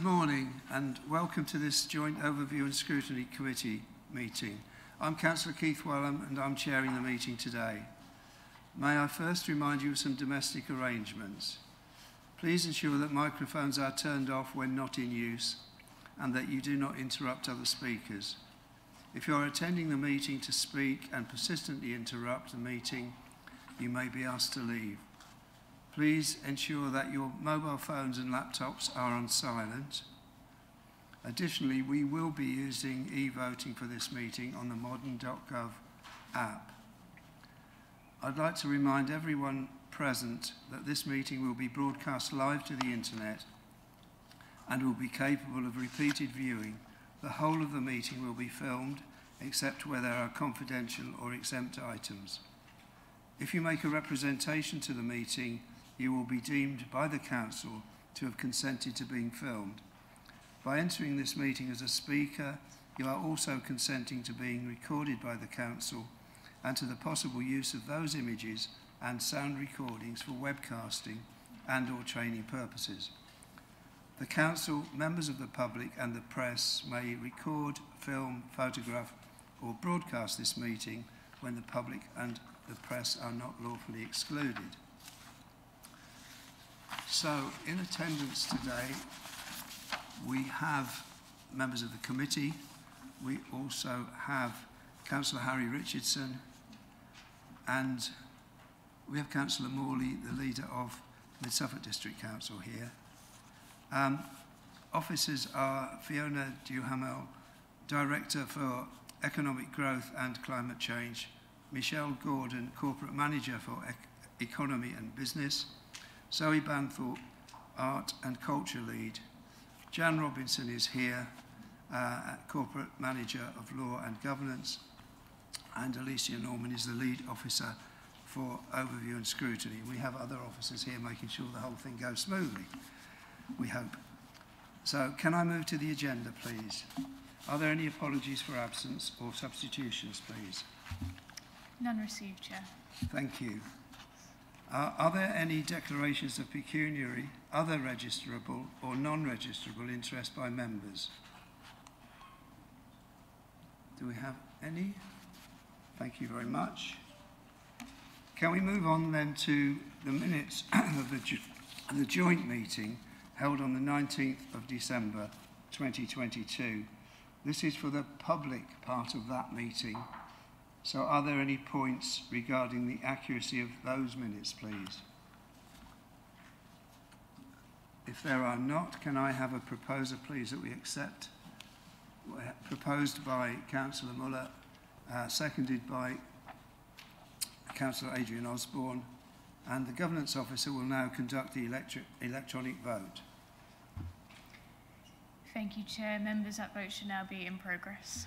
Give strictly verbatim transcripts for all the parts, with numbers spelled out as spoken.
Good morning and welcome to this Joint Overview and Scrutiny Committee meeting. I'm Councillor Keith Wellam and I'm chairing the meeting today. May I first remind you of some domestic arrangements. Please ensure that microphones are turned off when not in use and that you do not interrupt other speakers. If you are attending the meeting to speak and persistently interrupt the meeting, you may be asked to leave. Please ensure that your mobile phones and laptops are on silent. Additionally, we will be using e-voting for this meeting on the modern dot gov app. I'd like to remind everyone present that this meeting will be broadcast live to the internet and will be capable of repeated viewing. The whole of the meeting will be filmed, except where there are confidential or exempt items. If you make a representation to the meeting, you will be deemed by the Council to have consented to being filmed. By entering this meeting as a speaker, you are also consenting to being recorded by the Council and to the possible use of those images and sound recordings for webcasting and or training purposes. The Council, members of the public and the press may record, film, photograph or broadcast this meeting when the public and the press are not lawfully excluded. So, in attendance today, we have members of the committee. We also have Councillor Harry Richardson, and we have Councillor Morley, the leader of Mid Suffolk District Council here. Um, officers are Fiona Duhamel, Director for Economic Growth and Climate Change, Michelle Gordon, Corporate Manager for Ec Economy and Business, Zoe Banthorpe, Art and Culture Lead, Jan Robinson is here, uh, Corporate Manager of Law and Governance, and Alicia Norman is the Lead Officer for Overview and Scrutiny. We have other officers here making sure the whole thing goes smoothly, we hope. So can I move to the agenda, please? Are there any apologies for absence or substitutions, please? None received, Chair. Thank you. Uh, are there any declarations of pecuniary, other registrable or non-registrable interest by members? Do we have any? Thank you very much. Can we move on then to the minutes of the, ju the joint meeting held on the nineteenth of December twenty twenty-two? This is for the public part of that meeting. So are there any points regarding the accuracy of those minutes, please? If there are not, can I have a proposer, please, that we accept? Proposed by Councillor Muller, uh, seconded by Councillor Adrian Osborne, and the Governance Officer will now conduct the electric, electronic vote. Thank you, Chair. Members, that vote should now be in progress.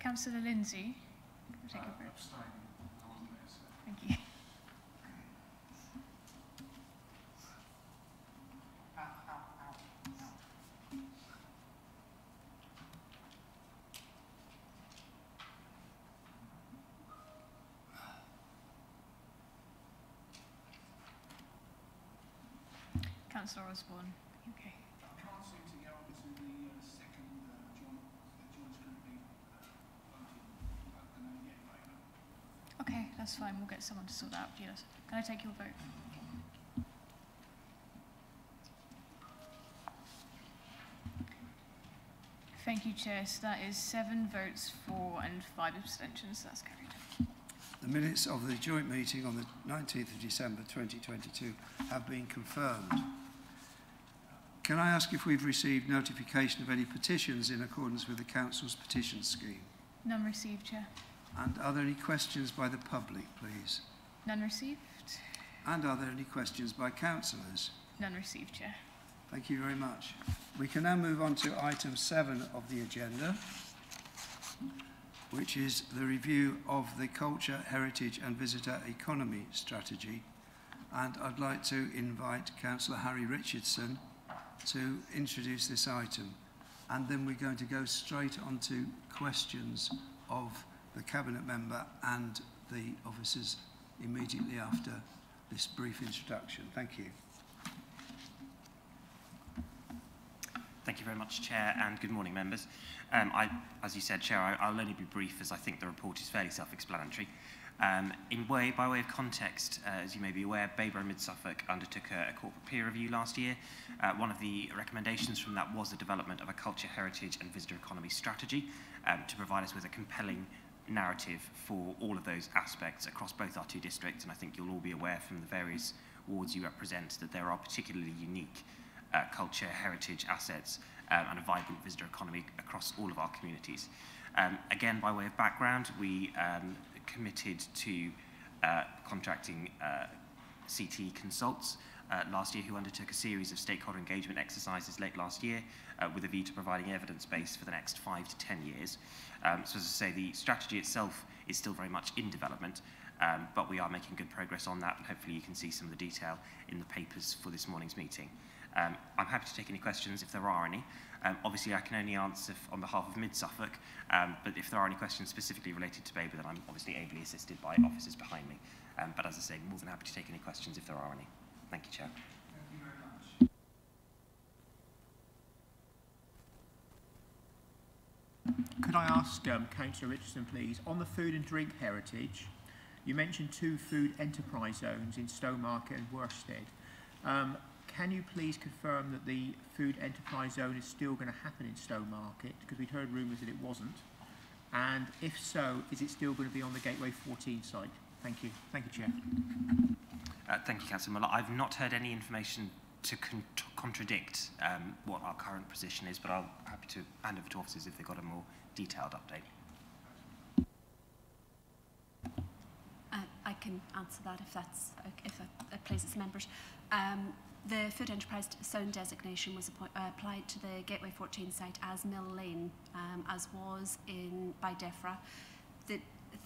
Councillor Lindsay, take uh, a abstain. I wasn't there, so. Thank you. Ow, ow, ow, ow. Councillor Osborne, okay. I can't seem to get on to the uh, second uh, joint. The joint's going to be. Okay, that's fine. We'll get someone to sort that out for you. Can I take your vote? Thank you, Chair. So that is seven votes for and five abstentions. So that's carried. The minutes of the joint meeting on the nineteenth of December twenty twenty-two have been confirmed. Can I ask if we've received notification of any petitions in accordance with the Council's petition scheme? None received, Chair. And are there any questions by the public, please? None received. And are there any questions by councillors? None received, Chair. Thank you very much. We can now move on to item seven of the agenda, which is the review of the Culture, Heritage and Visitor Economy Strategy. And I'd like to invite Councillor Harry Richardson to introduce this item. And then we're going to go straight on to questions of the Cabinet Member and the officers immediately after this brief introduction. Thank you. Thank you very much, Chair, and good morning, members. Um, I, as you said, Chair, I, I'll only be brief as I think the report is fairly self-explanatory. Um, in way, by way of context, uh, as you may be aware, Babergh and Mid Suffolk undertook a, a corporate peer review last year. Uh, one of the recommendations from that was the development of a culture, heritage and visitor economy strategy um, to provide us with a compelling narrative for all of those aspects across both our two districts. And I think you'll all be aware from the various wards you represent that there are particularly unique uh, culture, heritage assets um, and a vibrant visitor economy across all of our communities. Um, again, by way of background, we um, committed to uh, contracting uh, C T Consults uh, last year, who undertook a series of stakeholder engagement exercises late last year uh, with a view to providing evidence base for the next five to ten years. Um, so as I say, the strategy itself is still very much in development, um, but we are making good progress on that, and hopefully you can see some of the detail in the papers for this morning's meeting. Um, I'm happy to take any questions if there are any. Um, obviously, I can only answer on behalf of Mid Suffolk, um, but if there are any questions specifically related to Babergh, then I'm obviously ably assisted by officers behind me. Um, but as I say, more than happy to take any questions if there are any. Thank you, Chair. Thank you very much. Could I ask um, Councillor Richardson, please, on the food and drink heritage, you mentioned two food enterprise zones in Stowmarket and Worstead. Um, Can you please confirm that the food enterprise zone is still going to happen in Stowmarket? Because we'd heard rumours that it wasn't. And if so, is it still going to be on the Gateway fourteen site? Thank you. Thank you, Chair. Uh, thank you, Councillor Muller. I've not heard any information to con contradict um, what our current position is, but I'll be happy to hand over to officers if they've got a more detailed update. Uh, I can answer that if, that's, if that pleases members. Um, The food enterprise zone designation was applied to the Gateway fourteen site as Mill Lane, um, as was in by DEFRA. The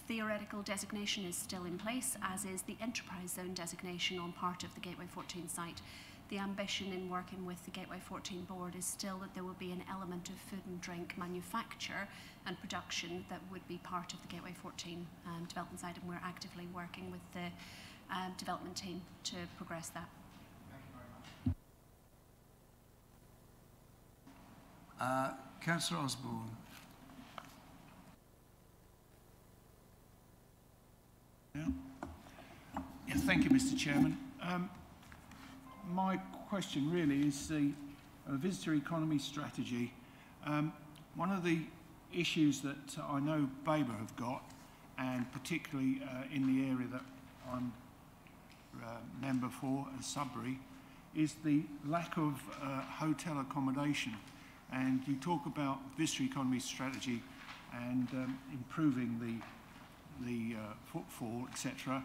theoretical designation is still in place, as is the enterprise zone designation on part of the Gateway fourteen site. The ambition in working with the Gateway fourteen board is still that there will be an element of food and drink manufacture and production that would be part of the Gateway fourteen um, development site, and we're actively working with the uh, development team to progress that. Uh, Councillor Osborne. Yeah. Yeah, thank you, Mister Chairman. Um, my question really is the uh, visitor economy strategy. Um, one of the issues that uh, I know Babergh have got, and particularly uh, in the area that I'm uh, member for, uh, Sudbury, is the lack of uh, hotel accommodation. And you talk about visitor economy strategy and um, improving the the uh, footfall, et cetera.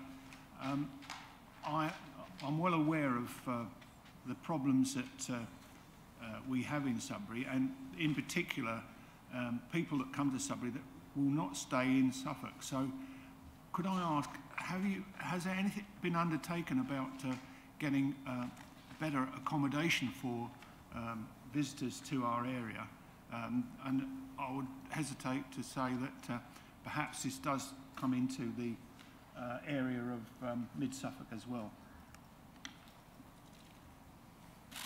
Um, I I'm well aware of uh, the problems that uh, uh, we have in Sudbury, and in particular, um, people that come to Sudbury that will not stay in Suffolk. So, could I ask, have you has there anything been undertaken about uh, getting uh, better accommodation for Um, visitors to our area? Um, and I would hesitate to say that uh, perhaps this does come into the uh, area of um, Mid Suffolk as well.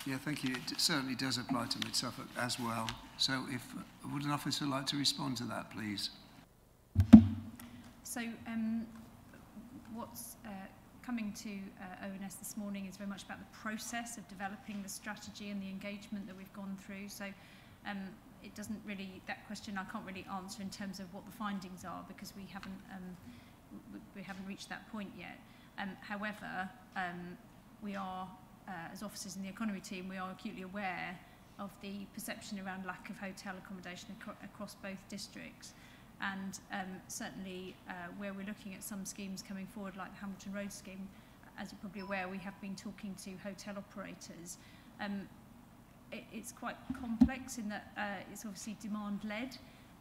Yeah, thank you. It certainly does apply to Mid Suffolk as well. So if, would an officer like to respond to that, please? So um, what's uh, coming to uh, O N S this morning is very much about the process of developing the strategy and the engagement that we've gone through. So um, it doesn't really, that question I can't really answer in terms of what the findings are, because we haven't, um, we, we haven't reached that point yet. Um, however, um, we are, uh, as officers in the economy team, we are acutely aware of the perception around lack of hotel accommodation ac across both districts. And um, certainly uh, where we're looking at some schemes coming forward, like the Hamilton Road scheme, as you're probably aware, we have been talking to hotel operators. Um, it, it's quite complex in that uh, it's obviously demand-led,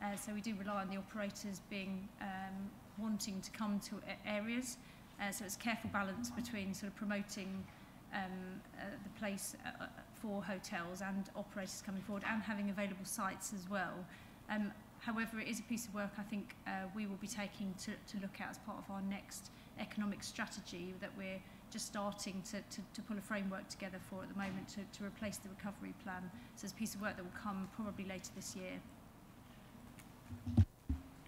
uh, so we do rely on the operators being um, wanting to come to areas. Uh, so it's a careful balance between sort of promoting um, uh, the place uh, for hotels and operators coming forward, and having available sites as well. Um, However, it is a piece of work I think uh, we will be taking to, to look at as part of our next economic strategy that we're just starting to, to, to pull a framework together for at the moment to, to replace the recovery plan. So it's a piece of work that will come probably later this year.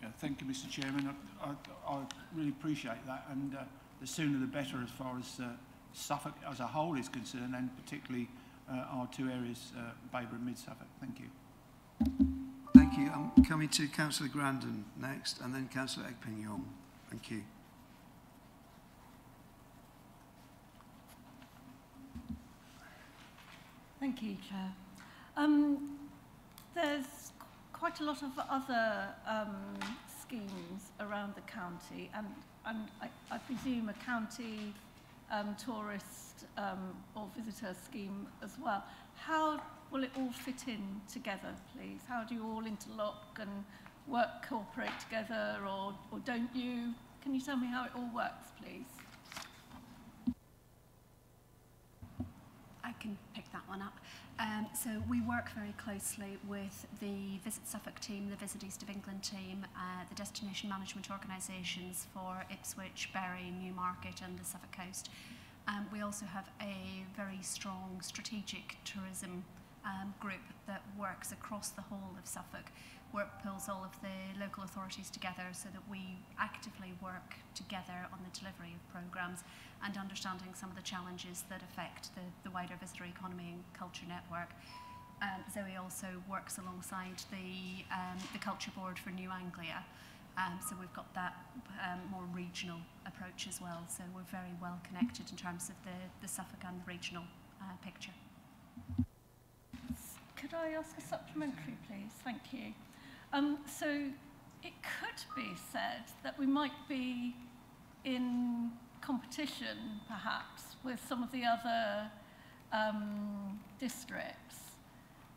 Yeah, thank you, Mister Chairman. I, I, I really appreciate that, and uh, the sooner the better as far as uh, Suffolk as a whole is concerned, and particularly uh, our two areas, uh, Babergh and Mid Suffolk. Thank you. Thank you. I'm coming to Councillor Grandon next, and then Councillor Egg-Pignon. Thank you. Thank you, Chair. Um, there's quite a lot of other um, schemes around the county, and, and I, I presume a county um, tourist um, or visitor scheme as well. How will it all fit in together, please? How do you all interlock and work, cooperate together, or, or don't you? Can you tell me how it all works, please? I can pick that one up. Um, so we work very closely with the Visit Suffolk team, the Visit East of England team, uh, the destination management organisations for Ipswich, Bury, Newmarket and the Suffolk coast. Um, we also have a very strong strategic tourism Um, group that works across the whole of Suffolk, where it pulls all of the local authorities together so that we actively work together on the delivery of programmes and understanding some of the challenges that affect the, the wider visitor economy and culture network. Um, Zoe also works alongside the, um, the Culture Board for New Anglia, um, so we've got that um, more regional approach as well, so we're very well connected in terms of the, the Suffolk and the regional uh, picture. Could I ask a supplementary, please? Thank you. Um, so it could be said that we might be in competition, perhaps, with some of the other um, districts.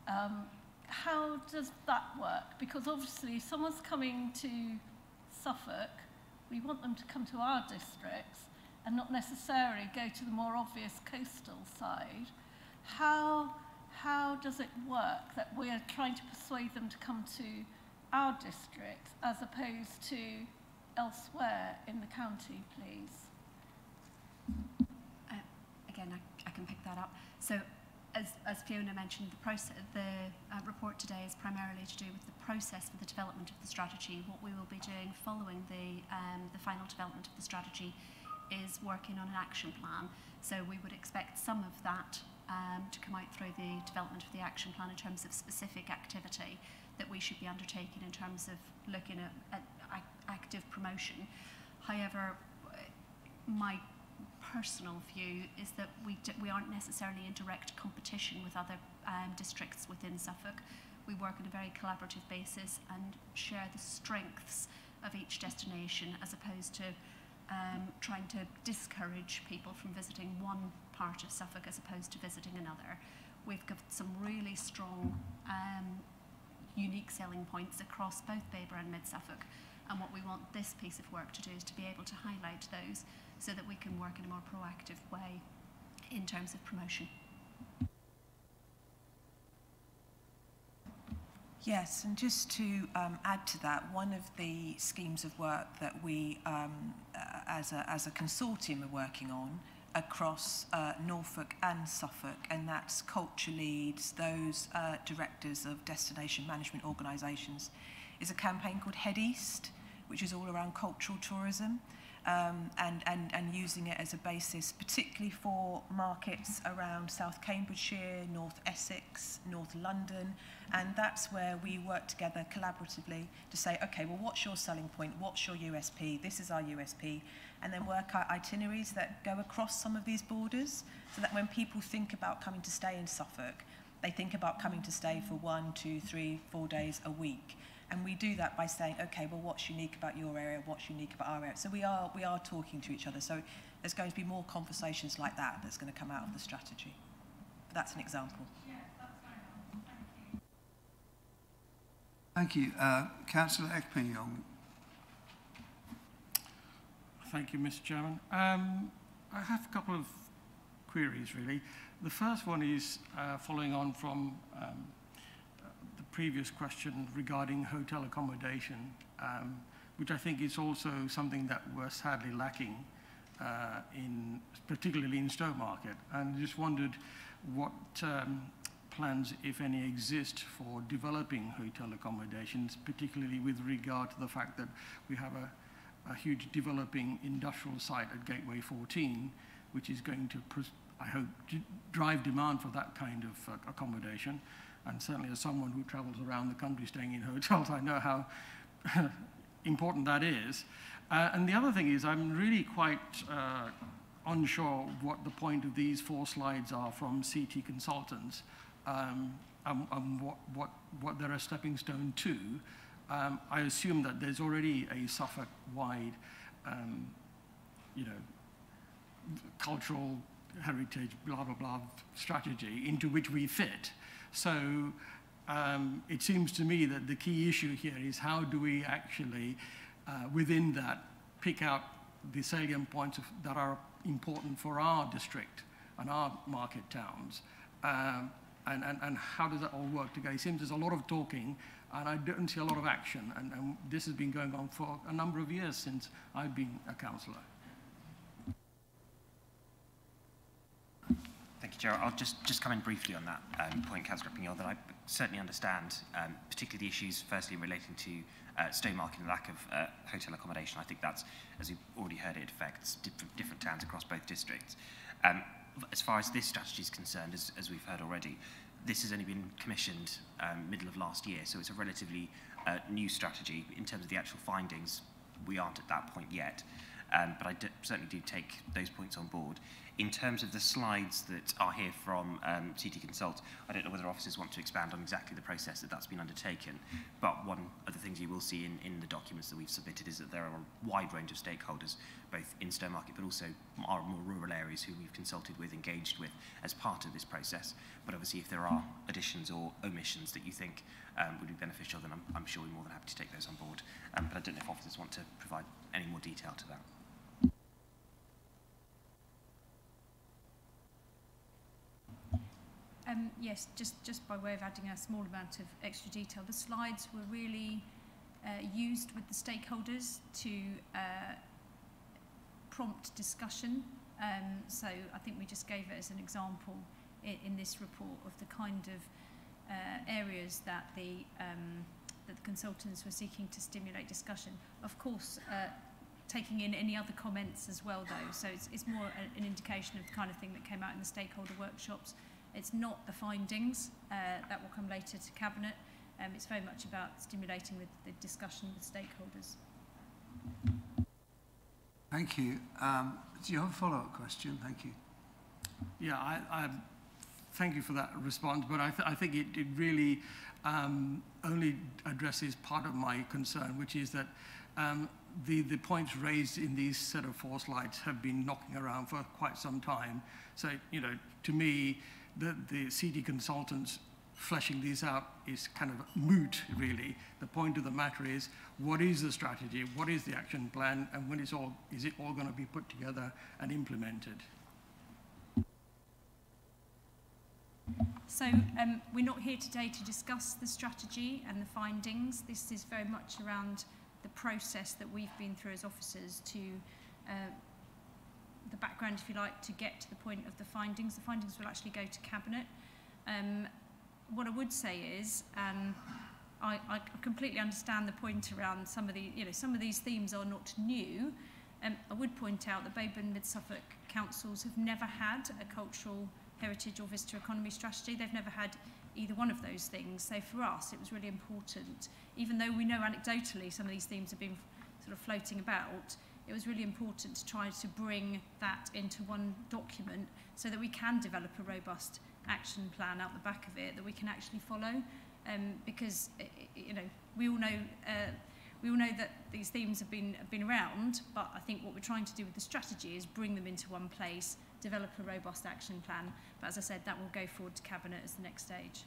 Um, how does that work? Because obviously, if someone's coming to Suffolk, we want them to come to our districts and not necessarily go to the more obvious coastal side. How... How does it work that we are trying to persuade them to come to our district as opposed to elsewhere in the county, please? Uh, again, I, I can pick that up. So, as, as Fiona mentioned, the, process, the uh, report today is primarily to do with the process for the development of the strategy. What we will be doing following the, um, the final development of the strategy is working on an action plan. So we would expect some of that Um, to come out through the development of the action plan in terms of specific activity that we should be undertaking in terms of looking at, at ac active promotion. However, my personal view is that we, d we aren't necessarily in direct competition with other um, districts within Suffolk. We work on a very collaborative basis and share the strengths of each destination as opposed to Um, trying to discourage people from visiting one part of Suffolk as opposed to visiting another. We've got some really strong, um, unique selling points across both Babergh and Mid Suffolk, and what we want this piece of work to do is to be able to highlight those so that we can work in a more proactive way in terms of promotion. Yes, and just to um, add to that, one of the schemes of work that we, um, as, a, as a consortium, are working on across uh, Norfolk and Suffolk, and that's culture leads, those uh, directors of destination management organisations, is a campaign called Head East, which is all around cultural tourism, um, and, and, and using it as a basis, particularly for markets around South Cambridgeshire, North Essex, North London. And that's where we work together collaboratively to say, okay, well, what's your selling point? What's your U S P? This is our U S P. And then work out itineraries that go across some of these borders so that when people think about coming to stay in Suffolk, they think about coming to stay for one, two, three, four days a week. And we do that by saying, okay, well, what's unique about your area? What's unique about our area? So we are, we are talking to each other. So there's going to be more conversations like that that's going to come out of the strategy. But that's an example. Thank you. Uh, Councillor Egg-Pignon. Thank you, Mister Chairman. Um, I have a couple of queries, really. The first one is uh, following on from um, the previous question regarding hotel accommodation, um, which I think is also something that was sadly lacking uh, in particularly in Stowmarket, and just wondered what um, plans, if any, exist for developing hotel accommodations, particularly with regard to the fact that we have a, a huge developing industrial site at Gateway fourteen, which is going to, I hope, drive demand for that kind of uh, accommodation. And certainly as someone who travels around the country staying in hotels, I know how important that is. Uh, and the other thing is I'm really quite uh, unsure what the point of these four slides are from C T Consultants um, and, and what, what, what they're a stepping stone to. Um, I assume that there's already a Suffolk-wide um, you know, cultural heritage, blah, blah, blah strategy into which we fit. So um, it seems to me that the key issue here is how do we actually, uh, within that, pick out the salient points of, that are important for our district and our market towns, um, and, and, and how does that all work together? It seems there's a lot of talking, and I don't see a lot of action, and, and this has been going on for a number of years since I've been a councillor. Thank you, Chair. I'll just, just come in briefly on that um, point, Councillor Pignol, that I certainly understand, um, particularly the issues, firstly, relating to uh, Stowmarket and the lack of uh, hotel accommodation. I think that's, as you've already heard, it affects different, different towns across both districts. Um, as far as this strategy is concerned, as, as we've heard already, this has only been commissioned um, middle of last year, so it's a relatively uh, new strategy. In terms of the actual findings, we aren't at that point yet. Um, but I do, certainly do take those points on board. In terms of the slides that are here from um, C T Consult, I don't know whether officers want to expand on exactly the process that that's been undertaken, but one of the things you will see in, in the documents that we've submitted is that there are a wide range of stakeholders, both in Stowmarket but also our more rural areas who we've consulted with, engaged with as part of this process. But obviously if there are additions or omissions that you think um, would be beneficial, then I'm, I'm sure we're more than happy to take those on board. Um, but I don't know if officers want to provide any more detail to that. Um, yes, just, just by way of adding a small amount of extra detail, the slides were really uh, used with the stakeholders to uh, prompt discussion. Um, so I think we just gave it as an example in, in this report of the kind of uh, areas that the, um, that the consultants were seeking to stimulate discussion. Of course, uh, taking in any other comments as well, though. So it's, it's more a, an indication of the kind of thing that came out in the stakeholder workshops. It's not the findings, uh, that will come later to Cabinet. Um, it's very much about stimulating with the discussion with stakeholders. Thank you. Um, do you have a follow-up question? Thank you. Yeah, I, I thank you for that response, but I, th I think it, it really um, only addresses part of my concern, which is that um, The, the points raised in these set of four slides have been knocking around for quite some time. So, you know, to me, the, the C T Consultants fleshing these out is kind of moot, really. The point of the matter is, what is the strategy? What is the action plan? And when it's all, is it all going to be put together and implemented? So um, we're not here today to discuss the strategy and the findings. This is very much around the process that we've been through as officers to uh, the background, if you like, to get to the point of the findings. The findings will actually go to Cabinet. Um, what I would say is um, I, I completely understand the point around some of the, you know, some of these themes are not new. Um, I would point out that Babergh and Mid Suffolk councils have never had a cultural heritage or visitor economy strategy. They've never had either one of those things. So for us, it was really important, even though we know anecdotally some of these themes have been sort of floating about, it was really important to try to bring that into one document so that we can develop a robust action plan out the back of it that we can actually follow. Um, because, you know, we all know, uh, we all know that these themes have been, have been around, but I think what we're trying to do with the strategy is bring them into one place, develop a robust action plan, but as I said, that will go forward to Cabinet as the next stage.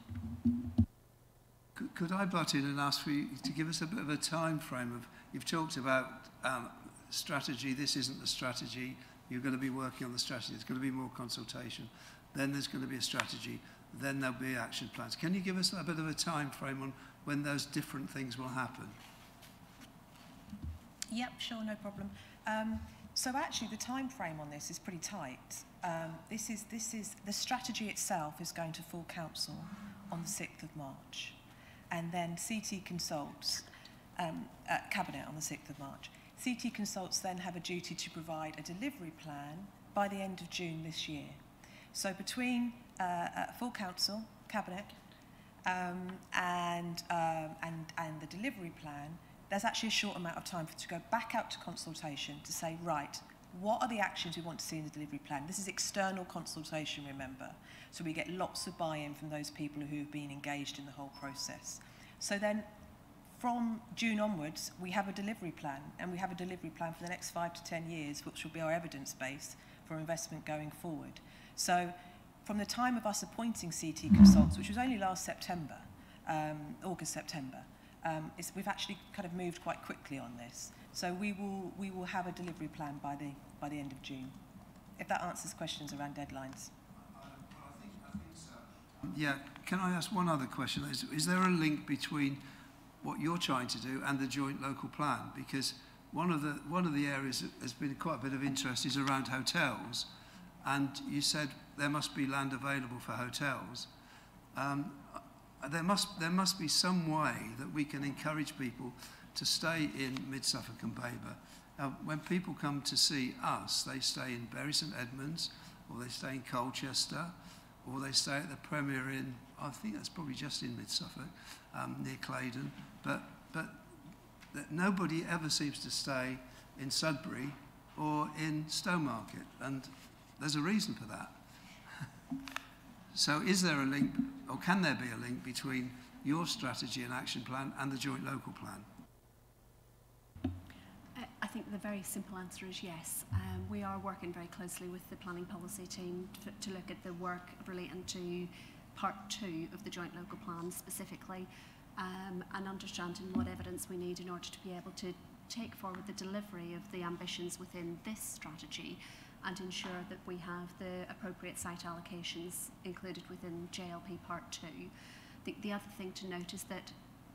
Could, could I butt in and ask for you to give us a bit of a time frame of, you've talked about um, strategy, this isn't the strategy, you're going to be working on the strategy, there's going to be more consultation, then there's going to be a strategy, then there'll be action plans. Can you give us a bit of a time frame on when those different things will happen? Yep, sure, no problem. Um, So actually the time frame on this is pretty tight. Um, this is, this is, the strategy itself is going to full council on the sixth of March, and then C T Consults, um, at Cabinet on the sixth of March. C T Consults then have a duty to provide a delivery plan by the end of June this year. So between uh, full council, Cabinet, um, and, um, and, and the delivery plan, there's actually a short amount of time for it to go back out to consultation to say, right, what are the actions we want to see in the delivery plan? This is external consultation, remember. So we get lots of buy-in from those people who have been engaged in the whole process. So then from June onwards, we have a delivery plan, and we have a delivery plan for the next five to ten years, which will be our evidence base for investment going forward. So from the time of us appointing C T Consults, which was only last September, um, August, September, Um, it's, we've actually kind of moved quite quickly on this. So we will, we will have a delivery plan by the, by the end of June. If that answers questions around deadlines. I, I, I think, I think so. Yeah, can I ask one other question? Is, is there a link between what you're trying to do and the joint local plan? Because one of the, one of the areas that has been quite a bit of interest is around hotels. And you said there must be land available for hotels. Um, There must, there must be some way that we can encourage people to stay in Mid Suffolk and Babergh. Uh, when people come to see us, they stay in Bury St Edmunds, or they stay in Colchester, or they stay at the Premier Inn. I think that's probably just in Mid Suffolk, um, near Claydon. But, but that nobody ever seems to stay in Sudbury or in Stowmarket, and there's a reason for that. So is there a link, or can there be a link between your strategy and action plan and the joint local plan? I think the very simple answer is yes. Um, we are working very closely with the planning policy team to, to look at the work relating to part two of the joint local plan specifically, um, and understanding what evidence we need in order to be able to take forward the delivery of the ambitions within this strategy, and ensure that we have the appropriate site allocations included within J L P Part two. I think the other thing to note is that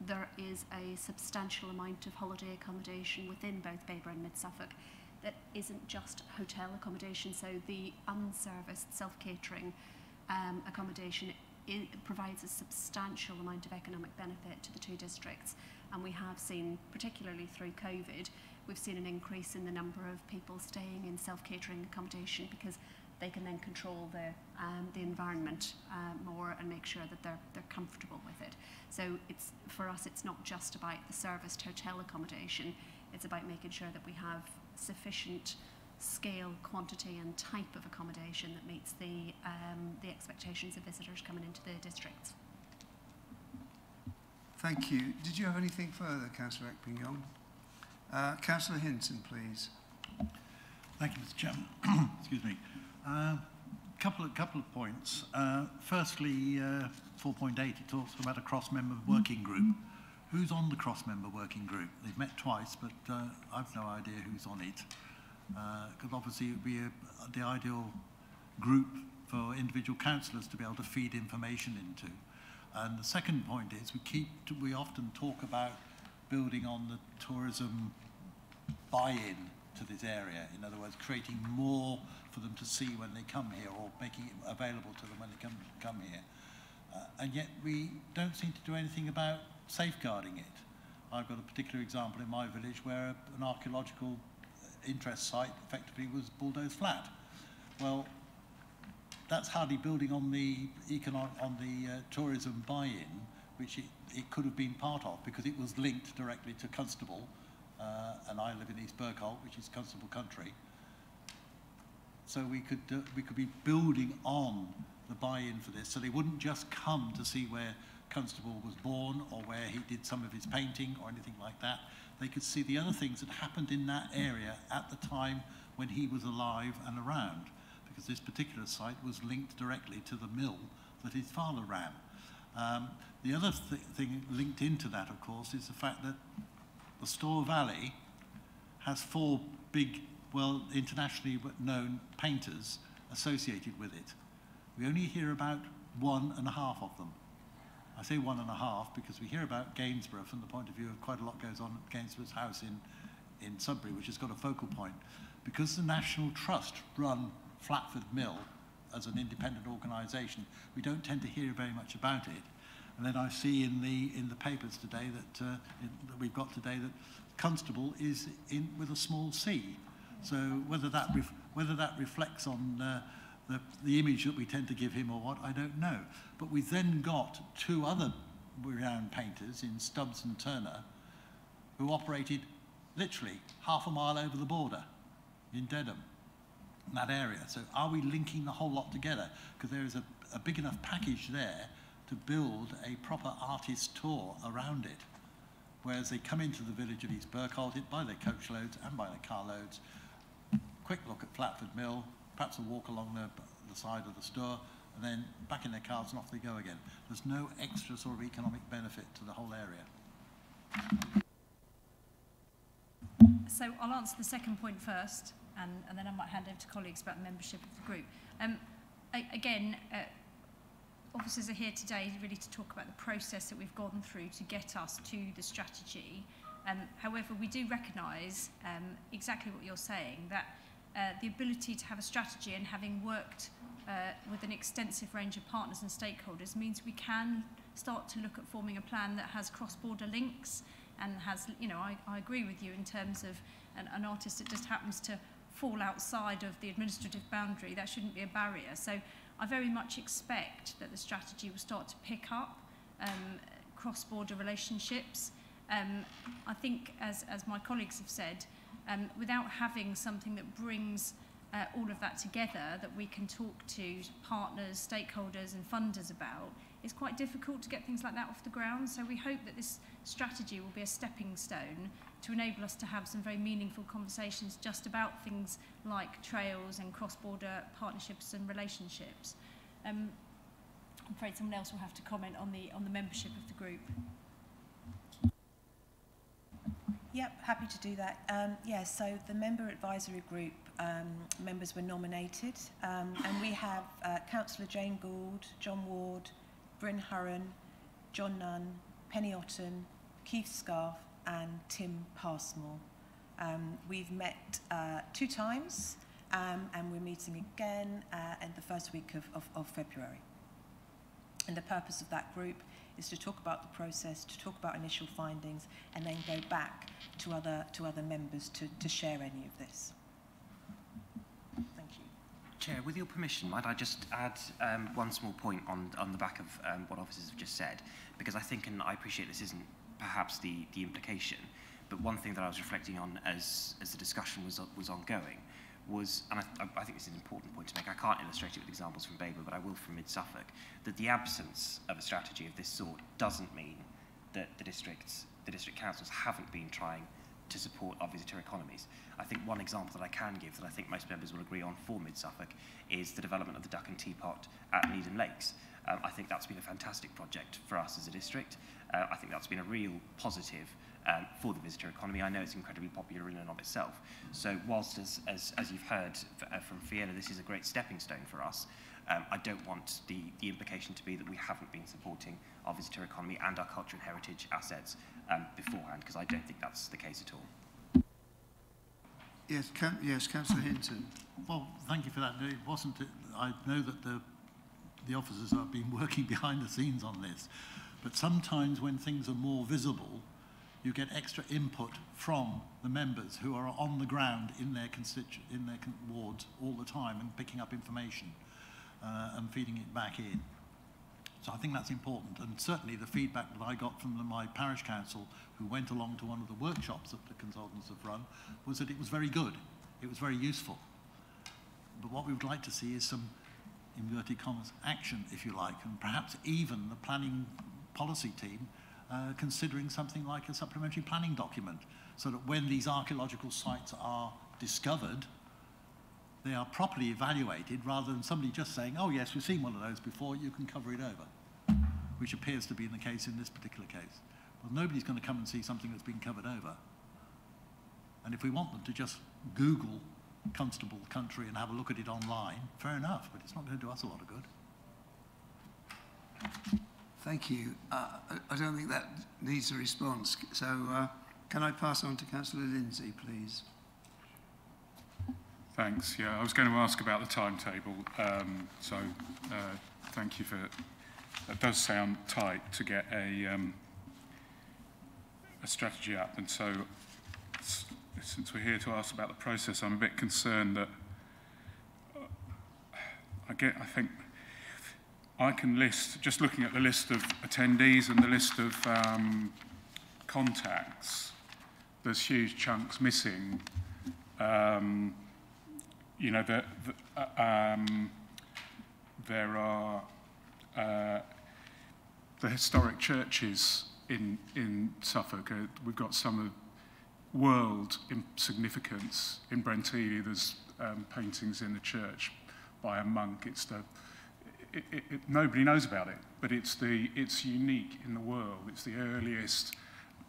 there is a substantial amount of holiday accommodation within both Babergh and Mid Suffolk that isn't just hotel accommodation, so the unserviced self-catering um, accommodation it provides a substantial amount of economic benefit to the two districts, and we have seen, particularly through COVID, we've seen an increase in the number of people staying in self-catering accommodation because they can then control the, um, the environment uh, more and make sure that they're, they're comfortable with it. So it's, for us, it's not just about the serviced hotel accommodation, it's about making sure that we have sufficient scale, quantity and type of accommodation that meets the, um, the expectations of visitors coming into the districts. Thank you. Did you have anything further, Councillor Ekping-Yong? Uh, Councillor Hinton, please. Thank you, Mister Chairman. Excuse me. A uh, couple of couple of points. Uh, firstly, uh, four point eight. It talks about a cross-member working group. Who's on the cross-member working group? They've met twice, but uh, I've no idea who's on it. Because uh, obviously, it would be a, the ideal group for individual councillors to be able to feed information into. And the second point is, we keep we often talk about building on the tourism buy-in to this area. In other words, creating more for them to see when they come here, or making it available to them when they come, come here. Uh, and yet we don't seem to do anything about safeguarding it. I've got a particular example in my village where an archaeological interest site effectively was bulldozed flat. Well, that's hardly building on the, economic, on the uh, tourism buy-in, which it, it could have been part of, because it was linked directly to Constable, uh, and I live in East Bergholt, which is Constable Country. So we could, uh, we could be building on the buy-in for this, so they wouldn't just come to see where Constable was born or where he did some of his painting or anything like that. They could see the other things that happened in that area at the time when he was alive and around, because this particular site was linked directly to the mill that his father ran. Um, the other th thing linked into that, of course, is the fact that the Stour Valley has four big, well, internationally known painters associated with it. We only hear about one and a half of them. I say one and a half because we hear about Gainsborough from the point of view of quite a lot goes on at Gainsborough's house in, in Sudbury, which has got a focal point. because the National Trust run Flatford Mill as an independent organisation, we don't tend to hear very much about it. And then I see in the in the papers today that, uh, in, that we've got today that Constable is in with a small c. So whether that ref whether that reflects on uh, the the image that we tend to give him or what, I don't know. But we've then got two other renowned painters in Stubbs and Turner, who operated literally half a mile over the border in Dedham, in that area. So are we linking the whole lot together? Because there is a, a big enough package there to build a proper artist tour around it, whereas they come into the village of East Bergholt, by their coach loads and by their car loads, quick look at Flatford Mill, perhaps a walk along the, the side of the store, and then back in their cars and off they go again. There's no extra sort of economic benefit to the whole area. So I'll answer the second point first, and, and then I might hand over to colleagues about the membership of the group. Um, I, again, uh, officers are here today really to talk about the process that we've gone through to get us to the strategy. Um, however, we do recognise um, exactly what you're saying, that uh, the ability to have a strategy and having worked uh, with an extensive range of partners and stakeholders means we can start to look at forming a plan that has cross-border links and has, you know, I, I agree with you in terms of an, an artist that just happens to fall outside of the administrative boundary. That shouldn't be a barrier. So I very much expect that the strategy will start to pick up um, cross-border relationships. Um, I think, as, as my colleagues have said, um, without having something that brings uh, all of that together that we can talk to partners, stakeholders and funders about, it's quite difficult to get things like that off the ground. So we hope that this strategy will be a stepping stone to enable us to have some very meaningful conversations just about things like trails and cross-border partnerships and relationships. Um, I'm afraid someone else will have to comment on the, on the membership of the group. Yep, happy to do that. Um, yeah, so the member advisory group um, members were nominated, um, and we have uh, Councillor Jane Gould, John Ward, Bryn Hurren, John Nunn, Penny Otten, Keith Scarf, and Tim Passmore. Um, we've met uh, two times, um, and we're meeting again uh, in the first week of, of, of February. And the purpose of that group is to talk about the process, to talk about initial findings, and then go back to other, to other members to, to share any of this. Thank you. Chair, with your permission, might I just add um, one small point on, on the back of um, what officers have just said, because I think, and I appreciate this isn't perhaps the, the implication, but one thing that I was reflecting on as, as the discussion was, was ongoing was, and I, I think this is an important point to make, I can't illustrate it with examples from Babergh, but I will from Mid Suffolk, that the absence of a strategy of this sort doesn't mean that the districts, the district councils haven't been trying to support our visitor economies. I think one example that I can give that I think most members will agree on for Mid Suffolk is the development of the Duck and Teapot at Needham Lakes. Um, I think that's been a fantastic project for us as a district. Uh, I think that's been a real positive um, for the visitor economy. I know it's incredibly popular in and of itself. So whilst, as, as, as you've heard uh, from Fiona, this is a great stepping stone for us, um, I don't want the, the implication to be that we haven't been supporting our visitor economy and our culture and heritage assets um, beforehand, because I don't think that's the case at all. Yes, can, yes, Councillor Hinton. Well, thank you for that. No, it wasn't. I know that the The officers have been working behind the scenes on this, but sometimes when things are more visible, you get extra input from the members who are on the ground in their constitu in their con wards all the time and picking up information uh, and feeding it back in. So I think that's important, and certainly the feedback that I got from the, my parish council, who went along to one of the workshops that the consultants have run, was that it was very good, it was very useful. But what we would like to see is some inverted commas action, if you like, and perhaps even the planning policy team uh, considering something like a supplementary planning document, so that when these archaeological sites are discovered, they are properly evaluated, rather than somebody just saying, oh yes, we've seen one of those before, you can cover it over, which appears to be the case in this particular case. Well, nobody's going to come and see something that's been covered over. And if we want them to just Google Constable Country and have a look at it online, fair enough, but it's not going to do us a lot of good. Thank you. Uh, I don't think that needs a response. So uh, can I pass on to Councillor Lindsay, please? Thanks. Yeah, I was going to ask about the timetable, um, so uh, thank you for that. That does sound tight to get a, um, a strategy up, and so since we're here to ask about the process, I'm a bit concerned that I get, I think I can list, just looking at the list of attendees and the list of um, contacts, there's huge chunks missing. Um, you know, the, the, uh, um, there are uh, the historic churches in, in Suffolk. Uh, we've got some of world significance. In Brentili, there's um, paintings in the church by a monk. It's the, it, it, it, nobody knows about it, but it's, the, it's unique in the world. It's the earliest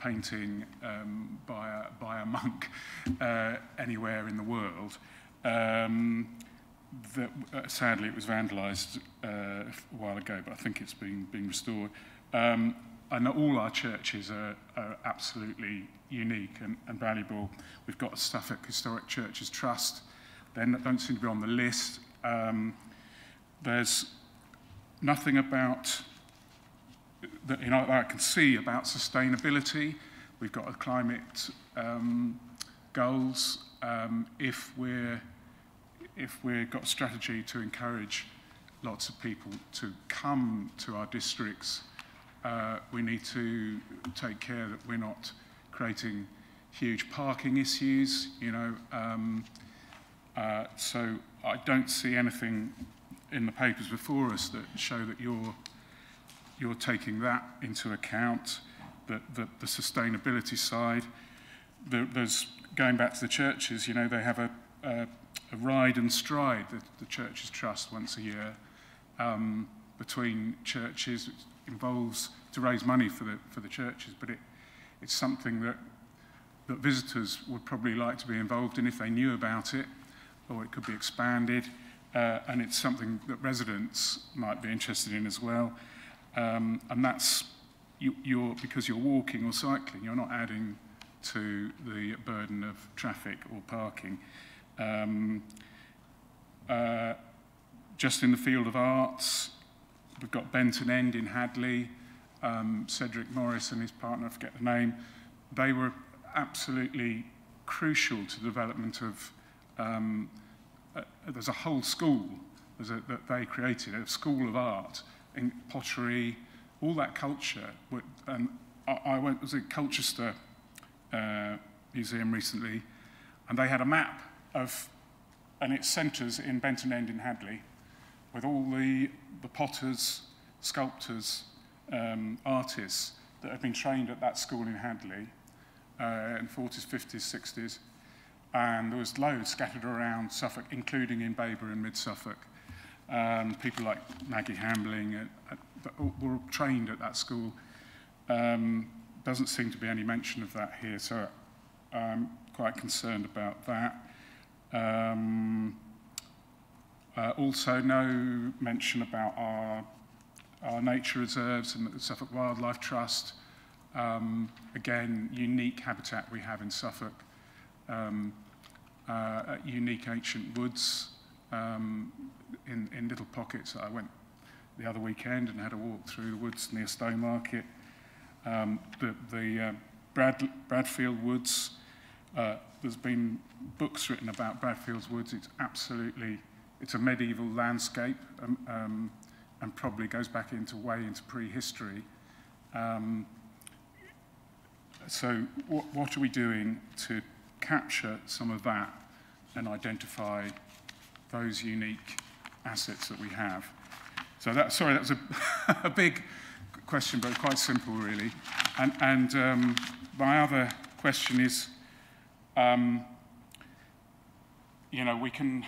painting um, by, a, by a monk uh, anywhere in the world. Um, that, uh, sadly, it was vandalised uh, a while ago, but I think it's been, been restored. Um, and all our churches are, are absolutely unique and, and valuable. We've got a Suffolk Historic Churches Trust. They don't seem to be on the list. Um, there's nothing about that, you know, that I can see about sustainability. We've got a climate um, goals. Um, if we're if we've got a strategy to encourage lots of people to come to our districts, uh, we need to take care that we're not creating huge parking issues. You know, um, uh, so I don't see anything in the papers before us that show that you're. You're taking that into account, the, the, the sustainability side. The, there's, going back to the churches, you know, they have a, a, a ride and stride, the, the Churches Trust, once a year, um, between churches. It involves, to raise money for the, for the churches, but it, it's something that, that visitors would probably like to be involved in if they knew about it, or it could be expanded, uh, and it's something that residents might be interested in as well. Um, and that's you, you're, because you're walking or cycling, you're not adding to the burden of traffic or parking. Um, uh, just in the field of arts, we've got Benton End in Hadley, um, Cedric Morris and his partner, I forget the name, they were absolutely crucial to the development of, um, uh, there's a whole school there's a, that they created, a school of art, in pottery, all that culture. Um, I, I went, was at Colchester uh, Museum recently, and they had a map of, and its centres in Benton End in Hadley, with all the, the potters, sculptors, um, artists that had been trained at that school in Hadley uh, in the forties, fifties, sixties, and there was loads scattered around Suffolk, including in Babergh and Mid Suffolk. Um, people like Maggie Hambling and, and, were trained at that school. Um, doesn't seem to be any mention of that here, so I'm quite concerned about that. Um, uh, also, no mention about our, our nature reserves and the Suffolk Wildlife Trust. Um, again, unique habitat we have in Suffolk, um, uh, unique ancient woods. Um, in, in little pockets. I went the other weekend and had a walk through the woods near Stowmarket. Um, the the uh, Brad, Bradfield Woods, uh, there's been books written about Bradfield Woods. It's absolutely, it's a medieval landscape, um, um, and probably goes back into way into prehistory. Um, so what, what are we doing to capture some of that and identify those unique assets that we have? So that, sorry, that was a, a big question, but quite simple, really. And, and um, my other question is, um, you know, we can,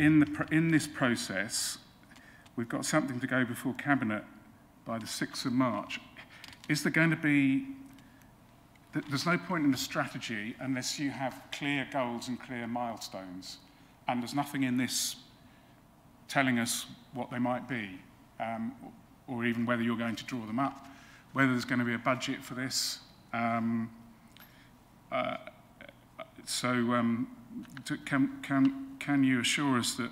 in, the, in this process, we've got something to go before Cabinet by the sixth of March. Is there going to be, there's no point in a strategy unless you have clear goals and clear milestones. And there's nothing in this telling us what they might be, um, or even whether you're going to draw them up, whether there's going to be a budget for this. Um, uh, so um, can, can, can you assure us that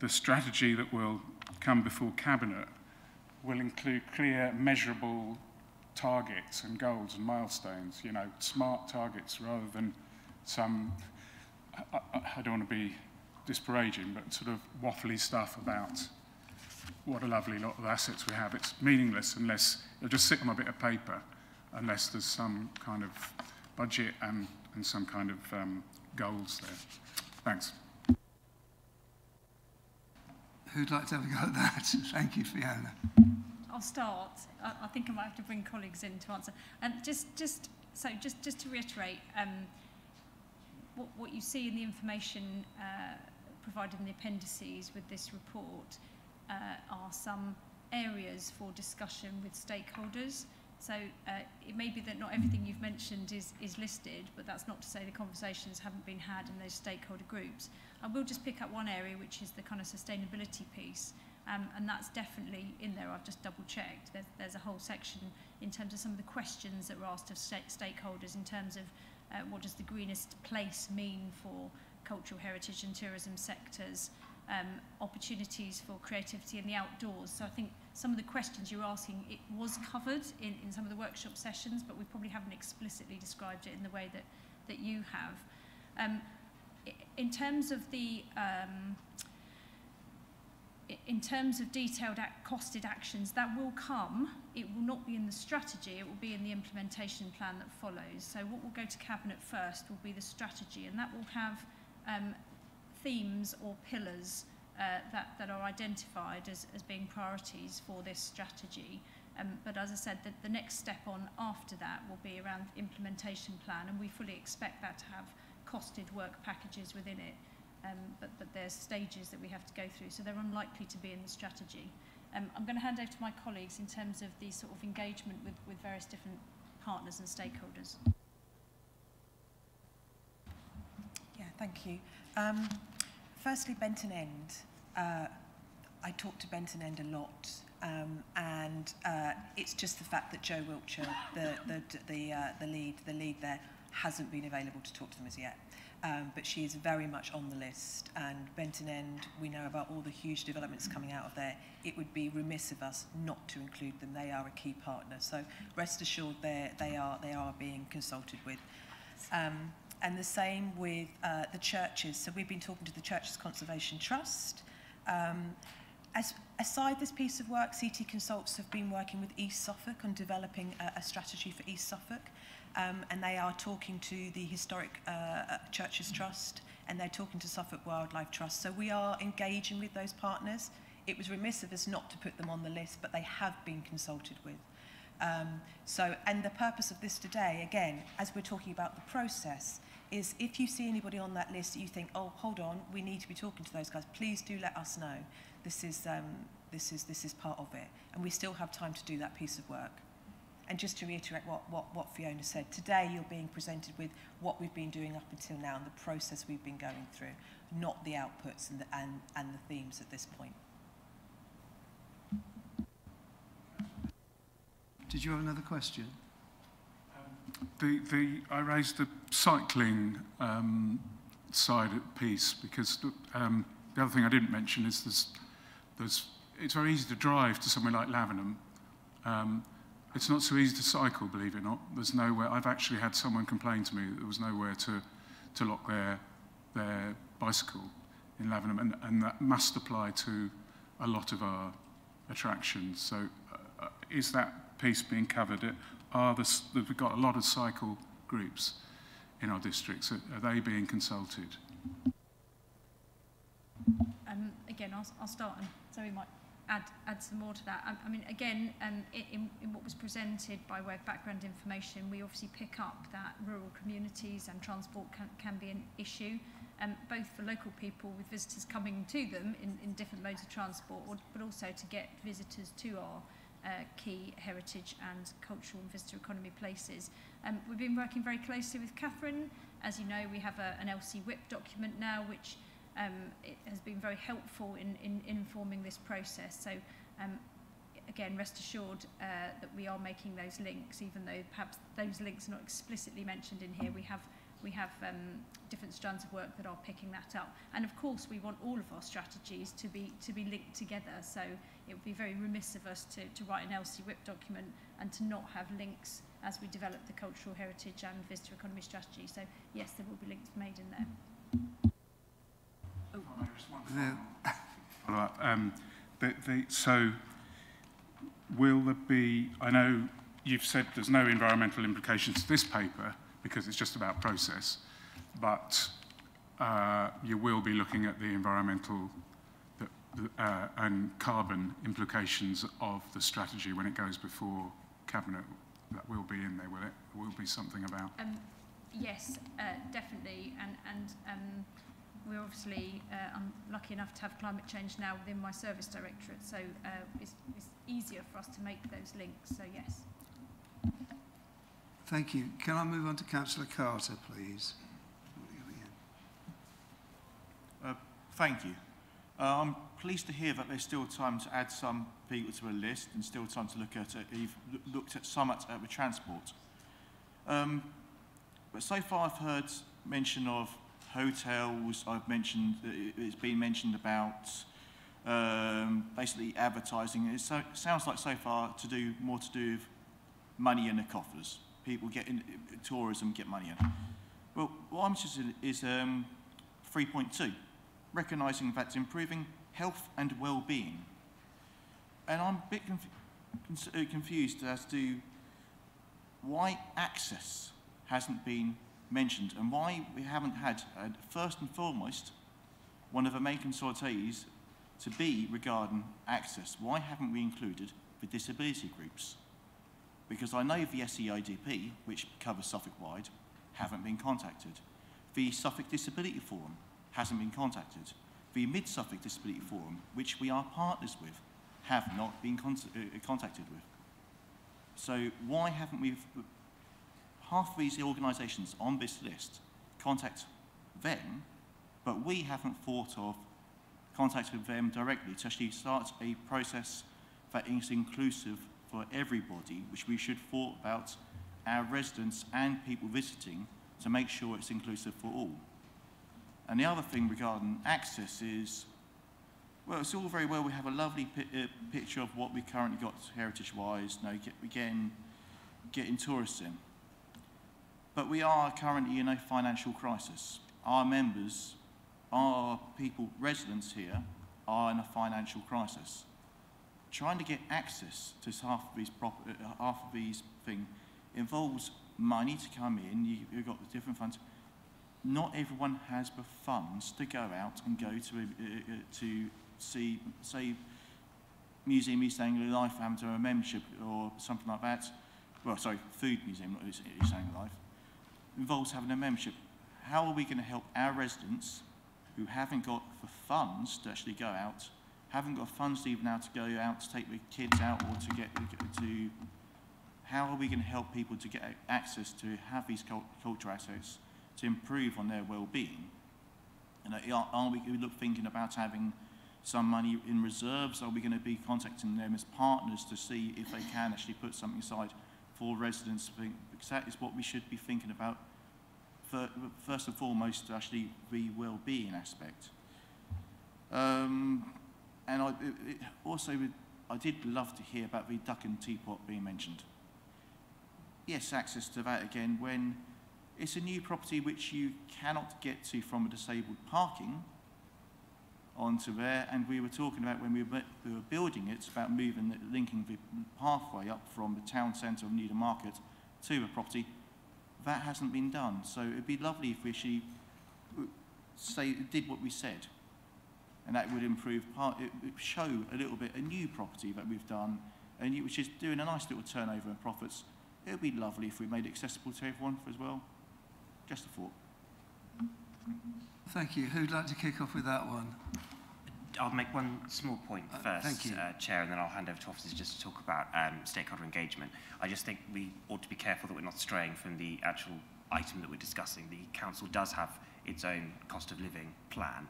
the strategy that will come before Cabinet will include clear, measurable targets and goals and milestones, you know, smart targets rather than some, I, I, I don't want to be disparaging, but sort of waffly stuff about what a lovely lot of assets we have. It's meaningless unless, it'll just sit on a bit of paper, unless there's some kind of budget and, and some kind of um, goals there. Thanks. Who'd like to have a go at that? Thank you, Fiona. I'll start. I, I think I might have to bring colleagues in to answer. And just, just so, just, just to reiterate, um, what, what you see in the information uh, provided in the appendices with this report uh, are some areas for discussion with stakeholders. So uh, it may be that not everything you've mentioned is, is listed, but that's not to say the conversations haven't been had in those stakeholder groups. I will just pick up one area, which is the kind of sustainability piece, um, and that's definitely in there. I've just double-checked. There's, there's a whole section in terms of some of the questions that were asked of st stakeholders in terms of uh, what does the greenest place mean for cultural heritage and tourism sectors, um, opportunities for creativity in the outdoors. So I think some of the questions you're asking, it was covered in, in some of the workshop sessions, but we probably haven't explicitly described it in the way that, that you have. Um, in terms of the, um, in terms of detailed act, costed actions, that will come. It will not be in the strategy, it will be in the implementation plan that follows. So what will go to Cabinet first will be the strategy, and that will have um, themes or pillars Uh, that, that are identified as, as being priorities for this strategy. Um, but as I said, the, the next step on after that will be around the implementation plan, and we fully expect that to have costed work packages within it. Um, but, but there's stages that we have to go through, so they're unlikely to be in the strategy. Um, I'm going to hand over to my colleagues in terms of the sort of engagement with, with various different partners and stakeholders. Yeah, thank you. Um, Firstly, Benton End. Uh, I talk to Benton End a lot, um, and uh, it's just the fact that Joe Wiltshire, the the the, uh, the lead, the lead there, hasn't been available to talk to them as yet. Um, but she is very much on the list. And Benton End, we know about all the huge developments coming out of there. It would be remiss of us not to include them. They are a key partner. So rest assured, they they are they are being consulted with. Um, And the same with uh, the churches. So we've been talking to the Churches Conservation Trust. Um, as, aside this piece of work, C T Consults have been working with East Suffolk on developing a, a strategy for East Suffolk. Um, and they are talking to the Historic uh, Churches Trust, and they're talking to Suffolk Wildlife Trust. So we are engaging with those partners. It was remiss of us not to put them on the list, but they have been consulted with. Um, so, and the purpose of this today, again, as we're talking about the process, is if you see anybody on that list that you think, oh, hold on, we need to be talking to those guys, please do let us know. This is, um, this is, this is part of it. And we still have time to do that piece of work. And just to reiterate what, what, what Fiona said, today you're being presented with what we've been doing up until now and the process we've been going through, not the outputs and the, and, and the themes at this point. Did you have another question? Um, the, the, I raised the cycling um, side of piece because the, um, the other thing I didn't mention is there's, there's, it's very easy to drive to somewhere like Lavenham. Um, it's not so easy to cycle, believe it or not. There's nowhere. I've actually had someone complain to me that there was nowhere to, to lock their, their bicycle in Lavenham, and, and that must apply to a lot of our attractions. So uh, is that piece being covered? It are the, we've got a lot of cycle groups in our districts. Are, are they being consulted? Um, again, I'll, I'll start, and Zoe might add add some more to that. I, I mean, again, um, in, in what was presented by way of background information, we obviously pick up that rural communities and transport can, can be an issue, um, both for local people with visitors coming to them in, in different modes of transport, or, but also to get visitors to our Uh, key heritage and cultural and visitor economy places. Um, we've been working very closely with Catherine. As you know, we have a, an L C W I P document now, which um, it has been very helpful in, in informing this process. So, um, again, rest assured uh, that we are making those links, even though perhaps those links are not explicitly mentioned in here. We have we have um, different strands of work that are picking that up. And of course, we want all of our strategies to be to be linked together. So it would be very remiss of us to, to write an L C W I P document and to not have links as we develop the cultural heritage and visitor economy strategy. So yes, there will be links made in there. The, um, the, the, so will there be, I know you've said there's no environmental implications to this paper because it's just about process, but uh, you will be looking at the environmental the, the, uh, and carbon implications of the strategy when it goes before Cabinet. That will be in there, will it? There will be something about? Um, yes, uh, definitely, and, and um, we're obviously, uh, I'm lucky enough to have climate change now within my service directorate, so uh, it's, it's easier for us to make those links, so yes. Thank you. Can I move on to Councillor Carter, please? Uh, thank you. Uh, I'm pleased to hear that there's still time to add some people to a list and still time to look at, you've looked at some at, at the transport. Um, but so far I've heard mention of hotels, I've mentioned, it's been mentioned about um, basically advertising. It so, sounds like so far to do more to do with money in the coffers. People get in, tourism get money in. Well, what I'm interested in is um, three point two, recognising that's improving health and well-being. And I'm a bit conf confused as to why access hasn't been mentioned and why we haven't had, uh, first and foremost, one of the main consultees to be regarding access. Why haven't we included the disability groups? Because I know the S E I D P, which covers Suffolk-wide, haven't been contacted. The Suffolk Disability Forum hasn't been contacted. The Mid Suffolk Disability Forum, which we are partners with, have not been con uh, contacted with. So why haven't we, half of these organisations on this list, contact them, but we haven't thought of contacting them directly to actually start a process that is inclusive for everybody, which we should thought about our residents and people visiting to make sure it's inclusive for all. And the other thing regarding access is, well, it's all very well, we have a lovely pi uh, picture of what we currently got heritage-wise, you know, get, again, getting tourists in. But we are currently in a financial crisis. Our members, our people, residents here, are in a financial crisis. Trying to get access to half of these, prop uh, half of these things involves money to come in, you, you've got the different funds. Not everyone has the funds to go out and go to uh, to see, say, Museum East Anglia Life, having to a membership or something like that. Well, sorry, Food Museum, not East Anglia Life. Involves having a membership. How are we going to help our residents who haven't got the funds to actually go out, haven't got funds even now to go out to take the kids out or to get to? How are we going to help people to get access to have these cultural assets to improve on their well-being? And are, are we look thinking about having some money in reserves? Are we going to be contacting them as partners to see if they can actually put something aside for residents? Because that is what we should be thinking about first and foremost, actually the well-being aspect. Um, and I, it, also, I did love to hear about the Duck and Teapot being mentioned. Yes, access to that again when it's a new property which you cannot get to from a disabled parking onto there, and we were talking about when we were building it, about moving, the, linking the pathway up from the town centre of Needham Market to the property. That hasn't been done, so it'd be lovely if we actually say, did what we said, and that would improve, part, it would show a little bit a new property that we've done, and it, which is doing a nice little turnover in profits. It would be lovely if we made it accessible to everyone as well. Just a thought. Thank you. Who'd like to kick off with that one? I'll make one small point uh, first, thank you. Uh, Chair, and then I'll hand over to officers just to talk about um, stakeholder engagement. I just think we ought to be careful that we're not straying from the actual item that we're discussing. The Council does have its own cost of living plan,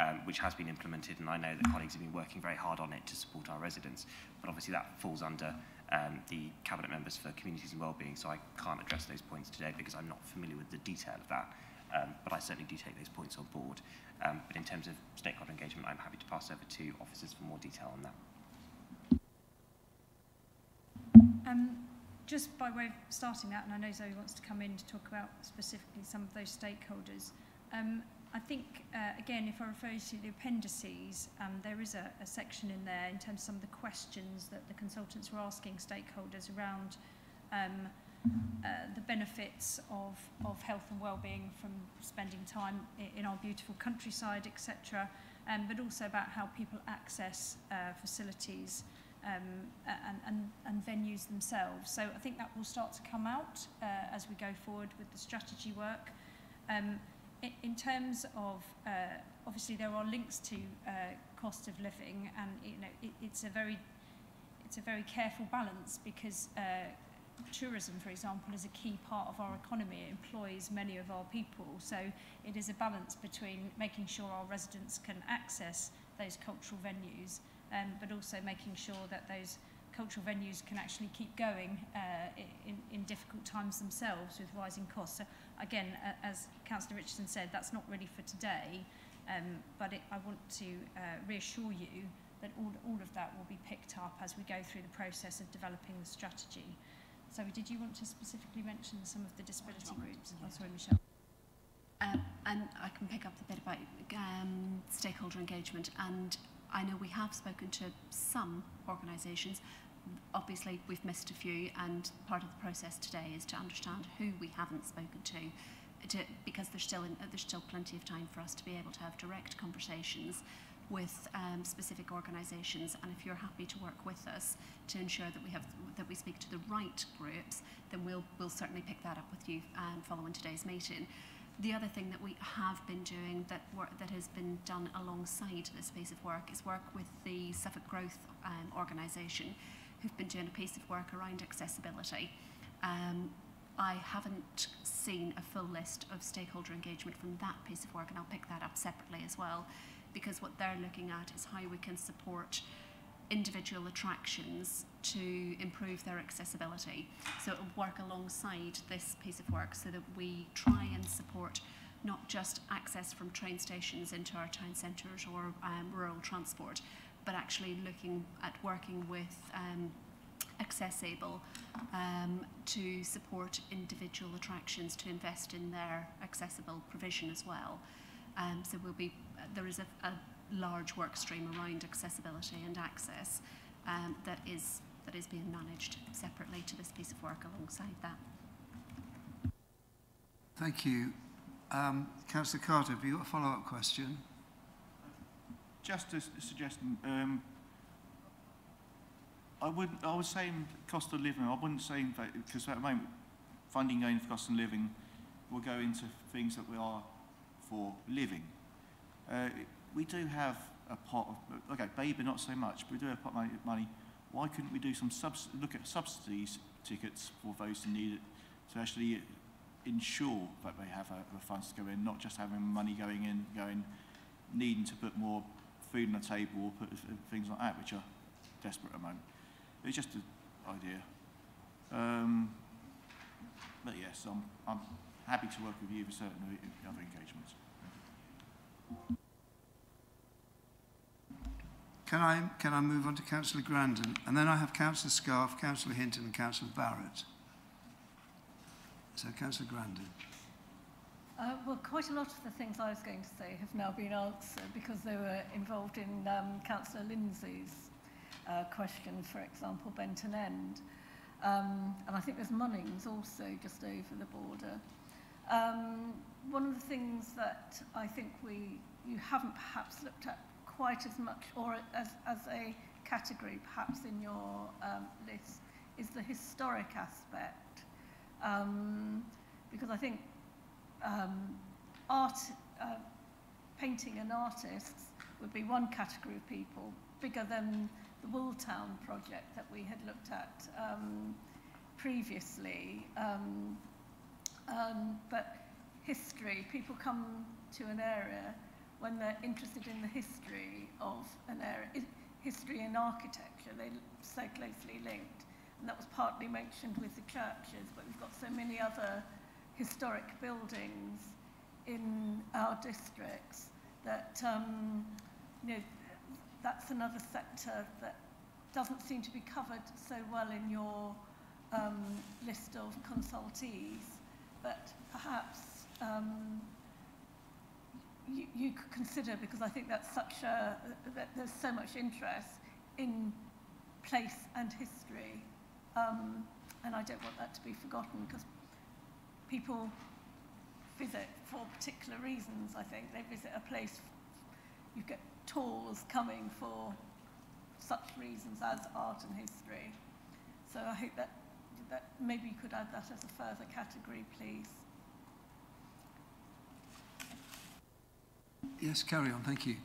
um, which has been implemented, and I know that colleagues have been working very hard on it to support our residents, but obviously that falls under um, the Cabinet members for Communities and Wellbeing, so I can't address those points today because I'm not familiar with the detail of that, um, but I certainly do take those points on board. Um, but in terms of stakeholder engagement, I'm happy to pass over to officers for more detail on that. Um, just by way of starting that, and I know Zoe wants to come in to talk about specifically some of those stakeholders, um, I think, uh, again, if I refer you to the appendices, um, there is a, a section in there in terms of some of the questions that the consultants were asking stakeholders around um, uh, the benefits of, of health and wellbeing from spending time in, in our beautiful countryside, et cetera, um, but also about how people access uh, facilities um, and, and, and venues themselves. So I think that will start to come out uh, as we go forward with the strategy work. Um, In terms of, uh, obviously, there are links to uh, cost of living, and you know it, it's a very, it's a very careful balance because uh, tourism, for example, is a key part of our economy. It employs many of our people, so it is a balance between making sure our residents can access those cultural venues, um, but also making sure that those cultural venues can actually keep going uh, in, in difficult times themselves with rising costs. So again, uh, as Councillor Richardson said, that's not really for today, um, but it, I want to uh, reassure you that all, all of that will be picked up as we go through the process of developing the strategy. So did you want to specifically mention some of the disability groups? Oh, sorry, Michelle. Um, and I can pick up the bit about um, stakeholder engagement, and I know we have spoken to some organisations. Obviously, we've missed a few, and part of the process today is to understand who we haven't spoken to, to because there's still in, there's still plenty of time for us to be able to have direct conversations with um, specific organisations. And if you're happy to work with us to ensure that we have that we speak to the right groups, then we'll we'll certainly pick that up with you um, following today's meeting. The other thing that we have been doing that work that has been done alongside this piece of work is work with the Suffolk Growth um, organisation, who've been doing a piece of work around accessibility. Um, I haven't seen a full list of stakeholder engagement from that piece of work, and I'll pick that up separately as well, because what they're looking at is how we can support individual attractions to improve their accessibility. So it will work alongside this piece of work so that we try and support not just access from train stations into our town centres or um, rural transport, but actually looking at working with um, AccessAble um, to support individual attractions to invest in their accessible provision as well. Um, so we'll be, there is a, a large work stream around accessibility and access um, that is that is being managed separately to this piece of work alongside that. Thank you. Um, Councillor Carter, have you got a follow-up question? Just a suggestion. Um, I wouldn't. I was saying cost of living. I wouldn't say that, because at the moment funding going for cost of living will go into things that we are for living. Uh, we do have a pot of okay, baby not so much, but we do have a pot of money. Why couldn't we do some subs look at subsidies tickets for those who need it to actually ensure that they have a, the funds to go in, not just having money going in, going needing to put more food on the table or put things like that, which are desperate at the moment. It's just an idea. Um, but yes, I'm, I'm happy to work with you for certain other engagements. Can I, can I move on to Councillor Grandon? And then I have Councillor Scarfe, Councillor Hinton and Councillor Barrett. So Councillor Grandon. Uh, well, quite a lot of the things I was going to say have now been answered because they were involved in um, Councillor Lindsay's uh, question, for example, Benton End. Um, and I think there's Munnings also just over the border. Um, one of the things that I think we you haven't perhaps looked at quite as much or as, as a category perhaps in your um, list is the historic aspect. Um, because I think Um, art, uh, painting and artists would be one category of people, bigger than the Wooltown project that we had looked at um, previously. Um, um, but history, people come to an area when they're interested in the history of an area, history and architecture, they're so closely linked. and that was partly mentioned with the churches, but we've got so many other historic buildings in our districts that um, you know, that's another sector that doesn't seem to be covered so well in your um, list of consultees, but perhaps um, you, you could consider, because I think that's such a, that there's so much interest in place and history, um, and I don't want that to be forgotten, because people visit for particular reasons. I think they visit a place, you get tours coming for such reasons as art and history. So I hope that, that maybe you could add that as a further category, please. Yes, carry on, thank you.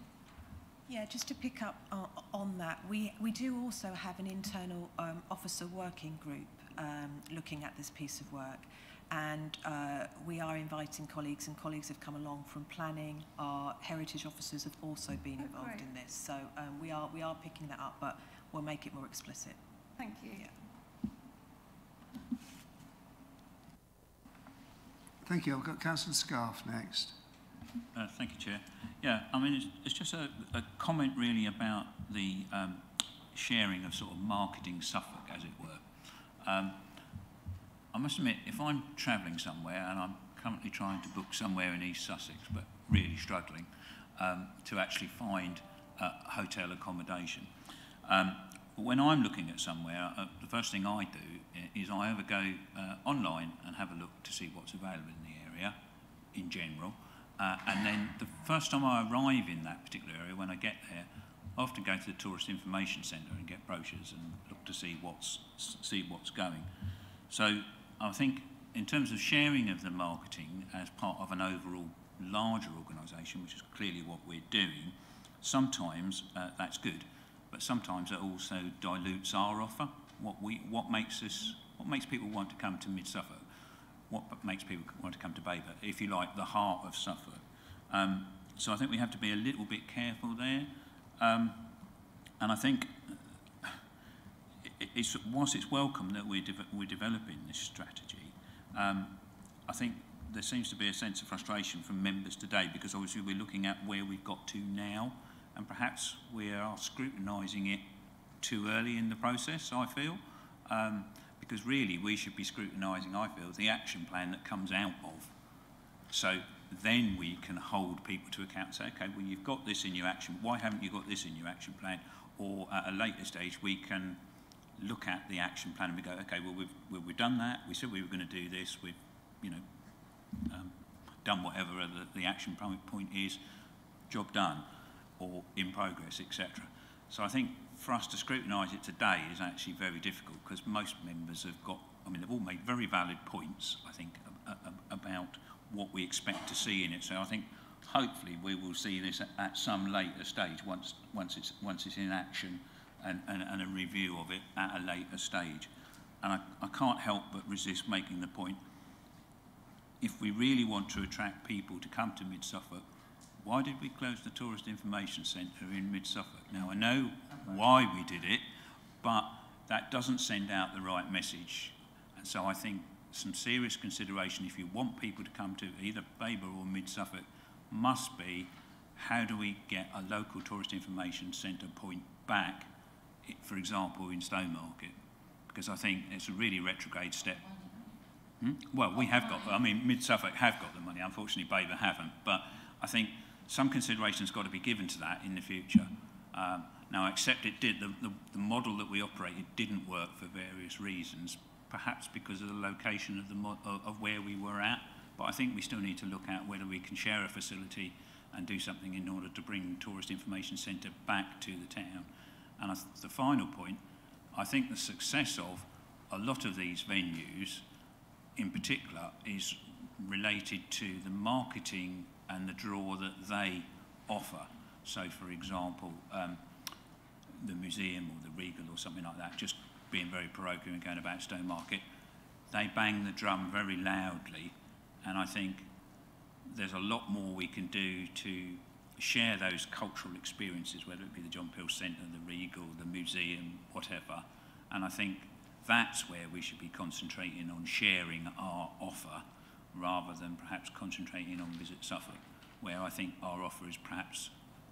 Yeah, just to pick up uh, on that, we, we do also have an internal um, officer working group um, looking at this piece of work, and uh, we are inviting colleagues, and colleagues have come along from planning. Our heritage officers have also been involved oh, in this, so um, we, are, we are picking that up, but we'll make it more explicit. Thank you. Yeah. Thank you. I've got Councillor Scarfe next. Uh, thank you, Chair. Yeah, I mean, it's, it's just a, a comment really about the um, sharing of sort of marketing Suffolk, as it were. Um, I must admit, if I'm travelling somewhere, and I'm currently trying to book somewhere in East Sussex, but really struggling um, to actually find uh, hotel accommodation. Um, when I'm looking at somewhere, uh, the first thing I do is I ever go uh, online and have a look to see what's available in the area in general. Uh, and then the first time I arrive in that particular area, when I get there, I often go to the Tourist Information Centre and get brochures and look to see what's, see what's going. So I think in terms of sharing of the marketing as part of an overall larger organisation, which is clearly what we're doing, sometimes uh, that's good, but sometimes it also dilutes our offer. What, we, what, makes us, what makes people want to come to Mid Suffolk? What makes people want to come to Babergh, if you like, the heart of Suffolk. Um, so I think we have to be a little bit careful there. Um, and I think it, it's, whilst it's welcome that we're, de we're developing this strategy, um, I think there seems to be a sense of frustration from members today, because obviously we're looking at where we've got to now, and perhaps we are scrutinising it too early in the process, I feel. Um, Because really, we should be scrutinising, I feel, the action plan that comes out of. So then we can hold people to account and say, OK, well, you've got this in your action. Why haven't you got this in your action plan? Or at a later stage, we can look at the action plan and we go, OK, well, we've, well, we've done that. We said we were going to do this. We've, you know, um, done whatever the, the action point is. Job done or in progress, et cetera. So I think for us to scrutinise it today is actually very difficult, because most members have got, I mean, they've all made very valid points, I think, about what we expect to see in it. So I think hopefully we will see this at some later stage, once, once, it's, once it's in action, and, and, and a review of it at a later stage. And I, I can't help but resist making the point, if we really want to attract people to come to Mid Suffolk, why did we close the Tourist Information Centre in Mid Suffolk? Now, I know why we did it, but that doesn't send out the right message. And so I think some serious consideration, if you want people to come to either Babergh or Mid Suffolk, must be how do we get a local Tourist Information Centre point back, for example, in Stowmarket? Because I think it's a really retrograde step. Hmm? Well, we have got, I mean, Mid Suffolk have got the money. Unfortunately, Babergh haven't. But I think some consideration has got to be given to that in the future. Um, now, except it did, the, the, the model that we operated didn't work for various reasons, perhaps because of the location of, the mod of, of where we were at, but I think we still need to look at whether we can share a facility and do something in order to bring the Tourist Information Centre back to the town. And I th the final point, I think the success of a lot of these venues, in particular, is related to the marketing and the draw that they offer. So, for example, um, the museum or the Regal or something like that, just being very parochial and going about Stowmarket, they bang the drum very loudly, and I think there's a lot more we can do to share those cultural experiences, whether it be the John Peele Centre, the Regal, the museum, whatever. And I think that's where we should be concentrating on sharing our offer rather than perhaps concentrating on Visit Suffolk, where I think our offer is perhaps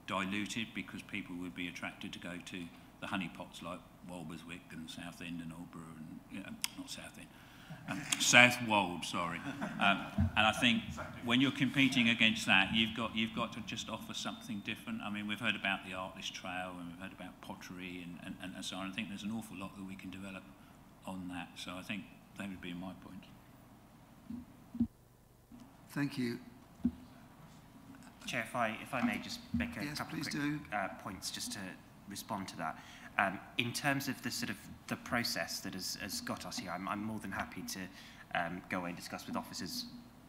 diluted because people would be attracted to go to the honeypots like Walberswick and Southend and Aldborough and, you know, not Southend, um, South Wold, sorry. Um, and I think when you're competing against that, you've got, you've got to just offer something different. I mean, we've heard about the Artless Trail and we've heard about pottery and, and, and so on. I think there's an awful lot that we can develop on that. So I think that would be my point. Thank you. Chair, if I, if I may just make a yes, couple of quick uh, points just to respond to that. Um, in terms of the sort of the process that has, has got us here, I'm, I'm more than happy to um, go away and discuss with officers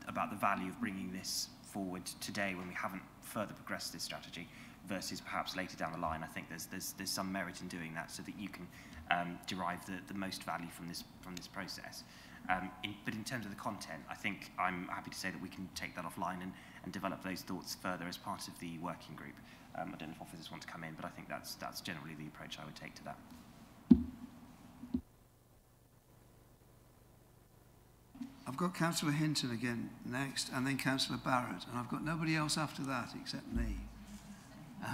about the value of bringing this forward today when we haven't further progressed this strategy versus perhaps later down the line. I think there's, there's, there's some merit in doing that so that you can um, derive the, the most value from this, from this process. Um, in, but in terms of the content, I think I'm happy to say that we can take that offline and, and develop those thoughts further as part of the working group. Um, I don't know if officers want to come in, but I think that's, that's generally the approach I would take to that. I've got Councillor Hinton again next, and then Councillor Barrett, and I've got nobody else after that except me. Uh,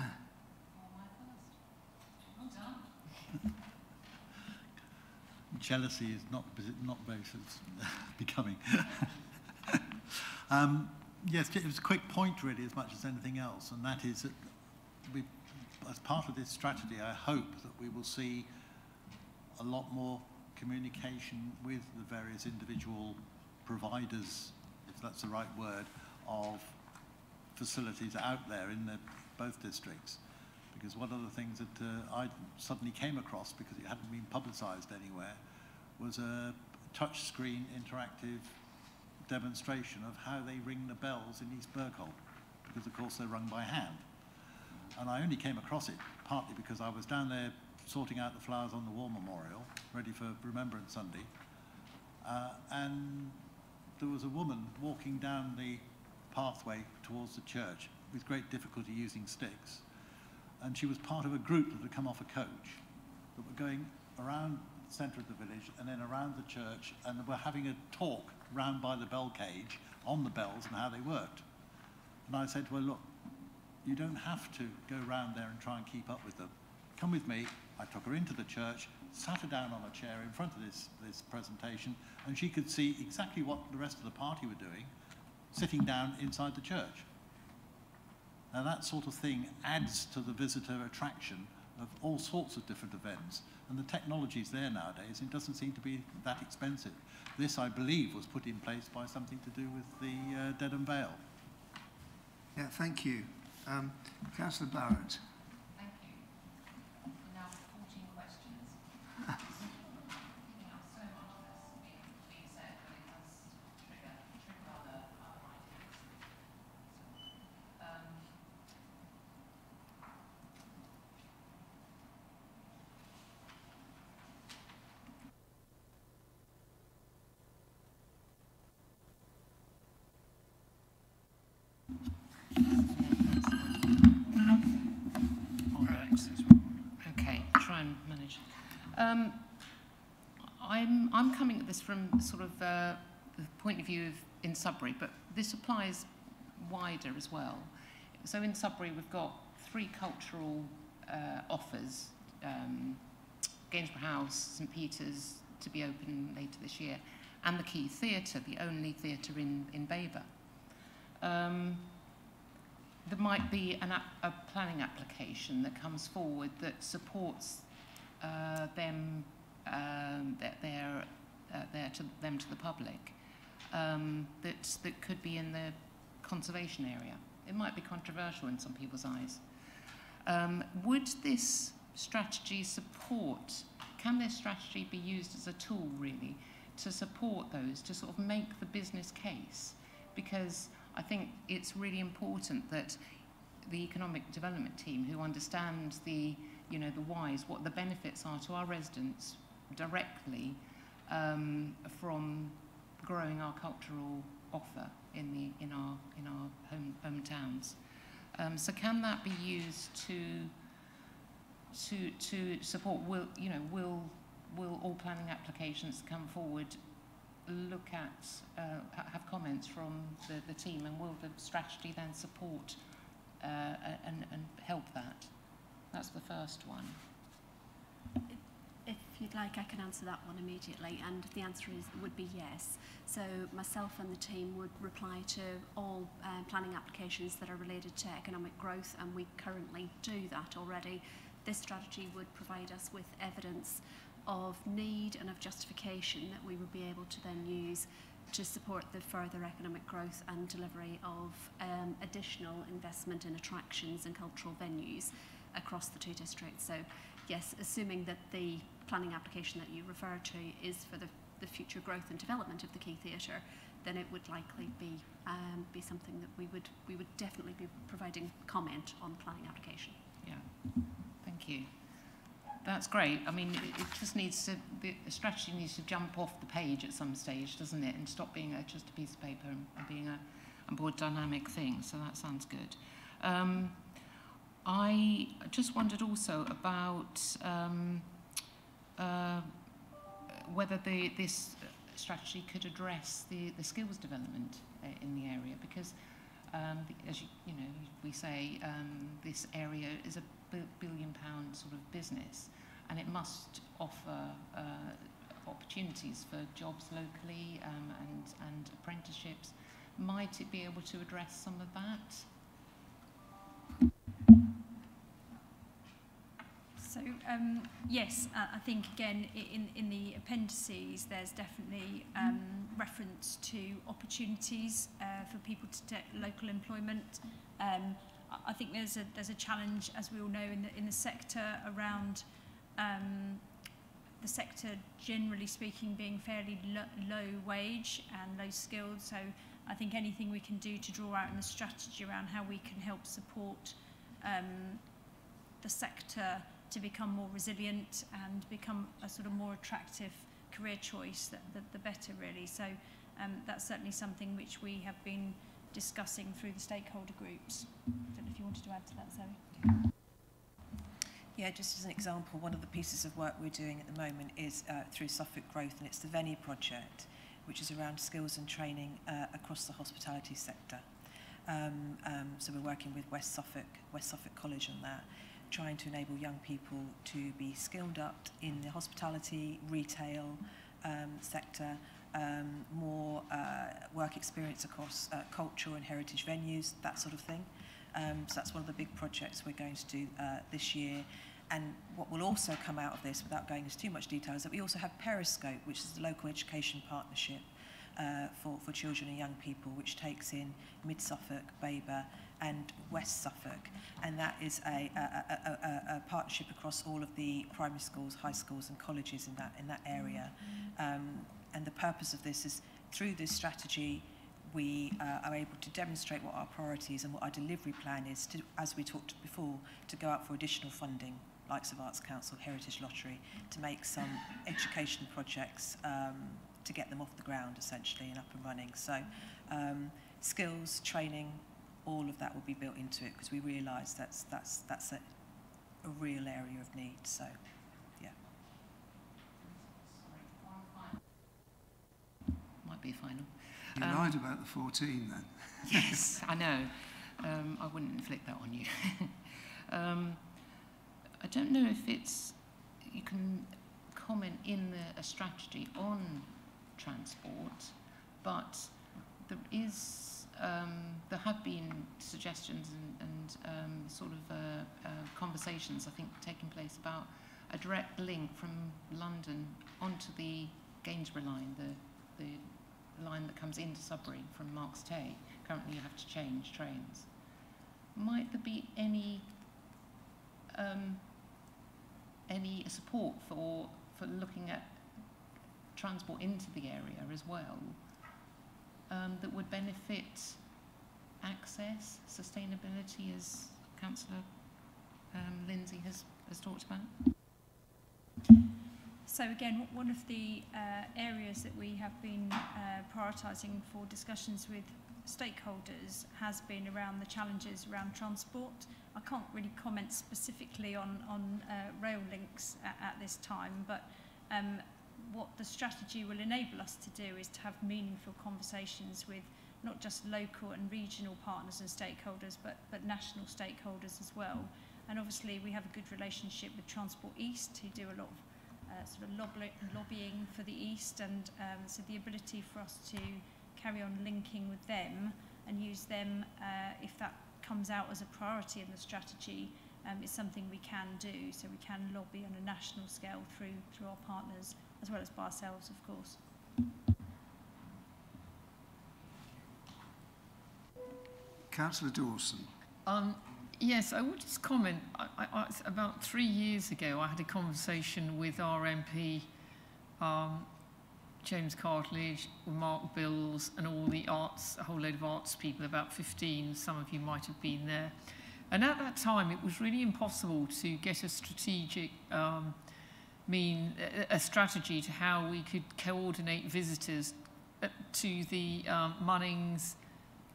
Jealousy is not not very becoming. um, yes, it was a quick point, really, as much as anything else, and that is that we, as part of this strategy, I hope that we will see a lot more communication with the various individual providers, if that's the right word, of facilities out there in the, both districts. Because one of the things that uh, I suddenly came across, because it hadn't been publicised anywhere, was a touchscreen interactive demonstration of how they ring the bells in East Bergholt, because of course they're rung by hand. And I only came across it partly because I was down there sorting out the flowers on the War Memorial, ready for Remembrance Sunday, uh, and there was a woman walking down the pathway towards the church with great difficulty using sticks. And she was part of a group that had come off a coach that were going around the centre of the village and then around the church, and were having a talk round by the bell cage on the bells and how they worked. And I said to her, look, you don't have to go round there and try and keep up with them. Come with me. I took her into the church, sat her down on a chair in front of this, this presentation, and she could see exactly what the rest of the party were doing, sitting down inside the church. Now that sort of thing adds to the visitor attraction of all sorts of different events, and the technology is there nowadays. It doesn't seem to be that expensive. This, I believe, was put in place by something to do with the uh, Dedham Vale. Yeah, thank you. Um, Councillor Barrett. Thank you. We're now fourteen questions. Okay, try and manage. Um, I'm, I'm coming at this from sort of uh, the point of view of in Sudbury, but this applies wider as well. So in Sudbury we've got three cultural uh, offers, um, Gainsborough House, St Peter's to be open later this year, and the Key Theatre, the only theatre in, in Babergh. Um, there might be an ap a planning application that comes forward that supports uh, them, um, their, their, uh, their to them to the public, um, that, that could be in the conservation area. It might be controversial in some people's eyes. Um, would this strategy support, can this strategy be used as a tool really to support those, to sort of make the business case? Because I think it's really important that the economic development team, who understands the, you know, the whys, what the benefits are to our residents directly um, from growing our cultural offer in the in our in our home hometowns. Um, so can that be used to to to support will you know will will all planning applications come forward look at, uh, have comments from the, the team, and will the strategy then support uh, and, and help that? That's the first one. If you'd like, I can answer that one immediately, and the answer is would be yes. So myself and the team would reply to all uh, planning applications that are related to economic growth, and we currently do that already. This strategy would provide us with evidence of need and of justification that we would be able to then use to support the further economic growth and delivery of um, additional investment in attractions and cultural venues across the two districts. So yes, assuming that the planning application that you refer to is for the, the future growth and development of the Quay Theatre, then it would likely be um, be something that we would we would definitely be providing comment on planning application. Yeah, thank you. That's great. I mean, it, it just needs to be, the strategy needs to jump off the page at some stage, doesn't it? And stop being a, just a piece of paper and, and being a, a more dynamic thing. So that sounds good. Um, I just wondered also about um, uh, whether the, this strategy could address the, the skills development uh, in the area, because, um, as you, you know, we say, um, this area is a billion-pound sort of business, and it must offer uh, opportunities for jobs locally um, and, and apprenticeships. Might it be able to address some of that? So um, yes, uh, I think again in, in the appendices there's definitely um, reference to opportunities uh, for people to take local employment. Um, I think there's a there's a challenge, as we all know, in the in the sector around um, the sector generally speaking being fairly lo low wage and low skilled. So I think anything we can do to draw out in the strategy around how we can help support um, the sector to become more resilient and become a sort of more attractive career choice, the, the, the better really. So um, that's certainly something which we have been discussing through the stakeholder groups. I don't know if you wanted to add to that, Zoe. Yeah, just as an example, one of the pieces of work we're doing at the moment is uh, through Suffolk Growth, and it's the Venue project, which is around skills and training uh, across the hospitality sector. Um, um, so we're working with West Suffolk, West Suffolk College on that, trying to enable young people to be skilled up in the hospitality, retail um, sector, um, more uh, work experience across uh, cultural and heritage venues, that sort of thing. Um, so that's one of the big projects we're going to do uh, this year. And what will also come out of this, without going into too much detail, is that we also have Periscope, which is the local education partnership uh, for, for children and young people, which takes in Mid Suffolk, Babergh, and West Suffolk, and that is a, a, a, a, a partnership across all of the primary schools, high schools, and colleges in that in that area. Um, and the purpose of this is, through this strategy, we uh, are able to demonstrate what our priorities and what our delivery plan is, to, as we talked before, to go out for additional funding, likes of Arts Council, Heritage Lottery, to make some education projects um, to get them off the ground essentially and up and running. So, um, skills training. All of that will be built into it, because we realise that's that's that's a, a real area of need. So, yeah. Might be final. You um, lied about the fourteen then. Yes, I know. Um, I wouldn't inflict that on you. um, I don't know if it's you can comment in the, a strategy on transport, but there is. Um, there have been suggestions and, and um, sort of uh, uh, conversations, I think, taking place about a direct link from London onto the Gainsborough line, the, the line that comes into Sudbury from Mark's Tay. Currently you have to change trains. Might there be any um, any support for, for looking at transport into the area as well? Um, that would benefit access, sustainability, as Councillor um, Lindsay has, has talked about? So again, one of the uh, areas that we have been uh, prioritising for discussions with stakeholders has been around the challenges around transport. I can't really comment specifically on, on uh, rail links at, at this time, but um, what the strategy will enable us to do is to have meaningful conversations with not just local and regional partners and stakeholders, but, but national stakeholders as well. And obviously we have a good relationship with Transport East, who do a lot of uh, sort of lobby lobbying for the East, and um, so the ability for us to carry on linking with them and use them uh, if that comes out as a priority in the strategy um, is something we can do. So we can lobby on a national scale through, through our partners, as well as by ourselves, of course. Councillor Dawson. Um, yes, I would just comment. I, I, about three years ago, I had a conversation with our M P, um, James Cartledge, Mark Bills, and all the arts, a whole load of arts people, about fifteen, some of you might have been there. And at that time, it was really impossible to get a strategic um, mean, a, a strategy to how we could coordinate visitors to the um, Munnings,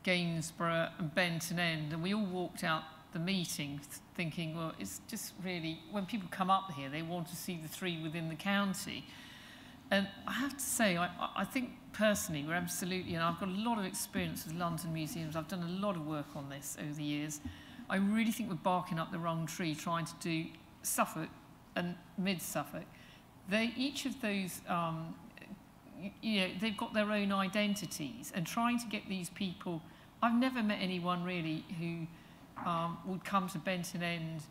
Gainsborough and Benton End, and we all walked out the meeting thinking, well, it's just really, when people come up here, they want to see the three within the county. And I have to say, I, I think personally, we're absolutely, and I've got a lot of experience with London museums, I've done a lot of work on this over the years, I really think we're barking up the wrong tree trying to do Suffolk and Mid Suffolk. They, each of those um, you know, they've got their own identities, and trying to get these people, I've never met anyone really who um, would come to Benton End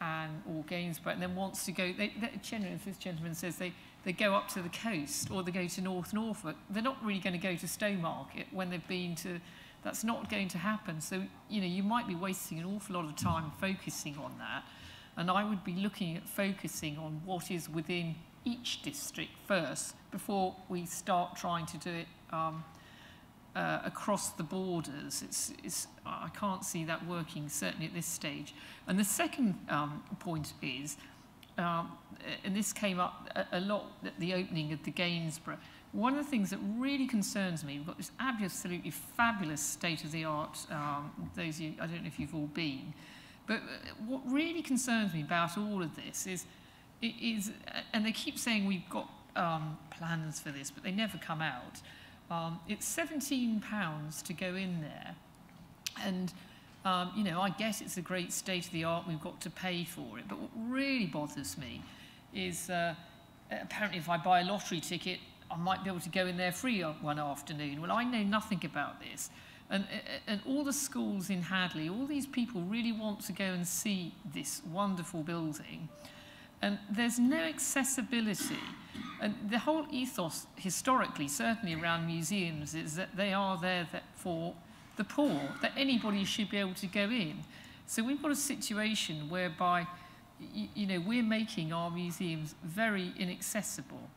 and or Gainsborough and then wants to go, they, they, generally, as this gentleman says, they, they go up to the coast or they go to North Norfolk. They're not really going to go to Stowmarket when they've been to, that's not going to happen. So, you know, you might be wasting an awful lot of time focusing on that, and I would be looking at focusing on what is within each district first before we start trying to do it um, uh, across the borders. It's, it's, I can't see that working, certainly at this stage. And the second um, point is, um, and this came up a, a lot at the opening of the Gainsborough, one of the things that really concerns me, we've got this absolutely fabulous state-of-the-art, um, those of you, I don't know if you've all been, but what really concerns me about all of this is It is, and they keep saying we've got um, plans for this, but they never come out. Um, it's seventeen pounds to go in there, and um, you know, I guess it's a great state of the art. We've got to pay for it, but what really bothers me is uh, apparently if I buy a lottery ticket, I might be able to go in there free one afternoon. Well, I know nothing about this, and and all the schools in Hadley, all these people really want to go and see this wonderful building. And there's no accessibility. And the whole ethos historically, certainly around museums, is that they are there that for the poor, that anybody should be able to go in. So we've got a situation whereby, you, you know, we're making our museums very inaccessible.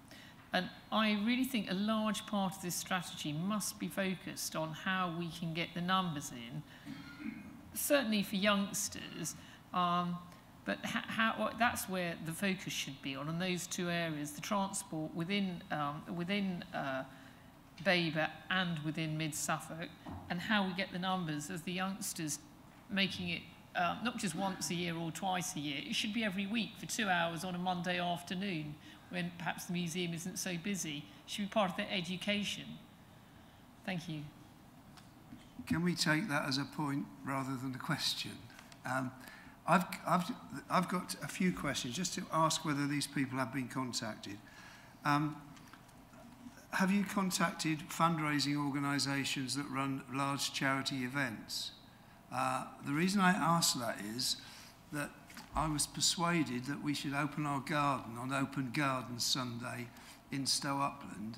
And I really think a large part of this strategy must be focused on how we can get the numbers in, certainly for youngsters, um, But how, that's where the focus should be on, on those two areas, the transport within, um, within uh, Babergh and within Mid Suffolk, and how we get the numbers of the youngsters making it um, not just once a year or twice a year, it should be every week for two hours on a Monday afternoon when perhaps the museum isn't so busy. It should be part of their education. Thank you. Can we take that as a point rather than a question? Um, I've, I've, I've got a few questions just to ask whether these people have been contacted. Um, have you contacted fundraising organisations that run large charity events? Uh, the reason I ask that is that I was persuaded that we should open our garden on Open Garden Sunday in Stow Upland,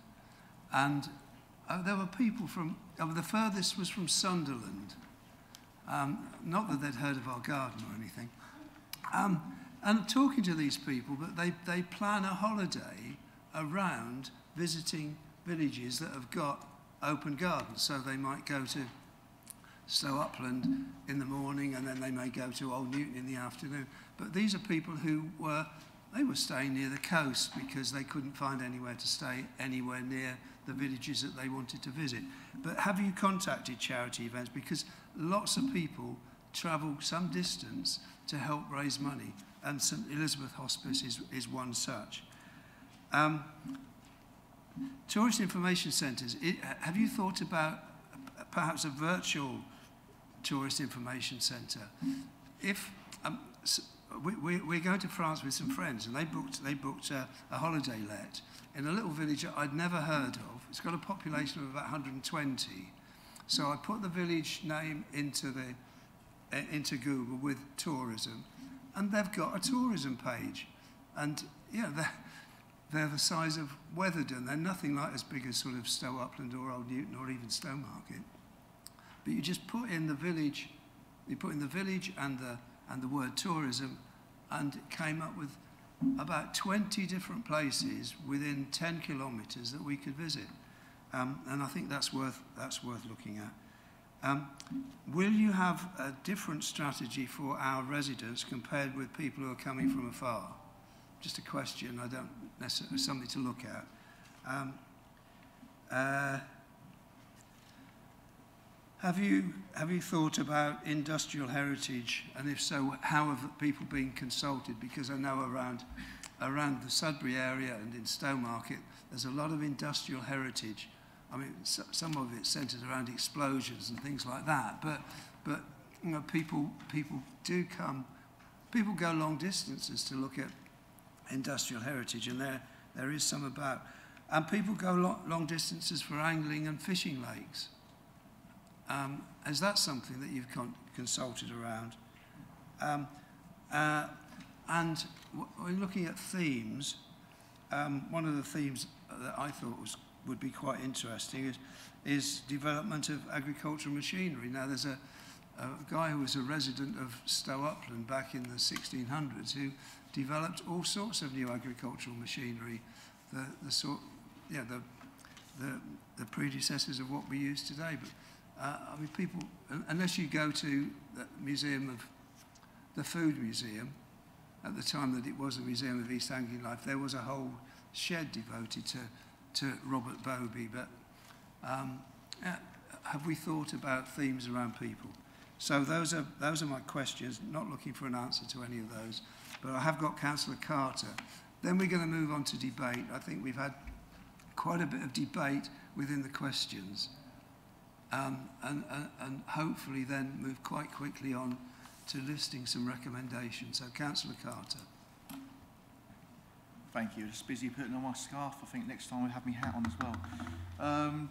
and uh, there were people from, uh, the furthest was from Sunderland. Um, not that they'd heard of our garden or anything. Um, and talking to these people, but they, they plan a holiday around visiting villages that have got open gardens. So they might go to Stow Upland in the morning, and then they may go to Old Newton in the afternoon. But these are people who were, they were staying near the coast because they couldn't find anywhere to stay anywhere near the villages that they wanted to visit. But have you contacted charity events? Because lots of people travel some distance to help raise money, and St Elizabeth Hospice is, is one such. Um, tourist information centres, it, have you thought about perhaps a virtual tourist information centre? If um, so we, we, we're going to France with some friends, and they booked, they booked a, a holiday let in a little village I'd never heard of. It's got a population of about one hundred and twenty. So I put the village name into, the, uh, into Google with tourism, and they've got a tourism page. And yeah, they're, they're the size of Weatherden. They're nothing like as big as sort of Stow Upland or Old Newton or even Stowmarket. But you just put in the village, you put in the village and the, and the word tourism, and it came up with about twenty different places within ten kilometres that we could visit. Um, and I think that's worth, that's worth looking at. Um, will you have a different strategy for our residents compared with people who are coming from afar? Just a question, I don't necessarily, something to look at. Um, uh, have you, have you thought about industrial heritage? And if so, how have people been consulted? Because I know around, around the Sudbury area and in Stowmarket, there's a lot of industrial heritage. I mean, so, some of it's centred around explosions and things like that, but, but you know, people, people do come, people go long distances to look at industrial heritage, and there, there is some about. And people go lo long distances for angling and fishing lakes. Um, is that something that you've con consulted around? Um, uh, and w we're looking at themes. Um, one of the themes that I thought was, would be quite interesting is, is development of agricultural machinery. Now, there's a, a guy who was a resident of Stow Upland back in the sixteen hundreds who developed all sorts of new agricultural machinery, the, the sort, yeah, the, the, the predecessors of what we use today. But uh, I mean, people, unless you go to the museum of the Food Museum, at the time that it was a museum of East Anglian life, there was a whole shed devoted to to Robert Bowby. But um, have we thought about themes around people? So those are, those are my questions, not looking for an answer to any of those, but I have got Councillor Carter. Then we're going to move on to debate. I think we've had quite a bit of debate within the questions, um, and, and, and hopefully then move quite quickly on to listing some recommendations. So Councillor Carter. Thank you. Just busy putting on my scarf. I think next time I'll have my hat on as well. Um,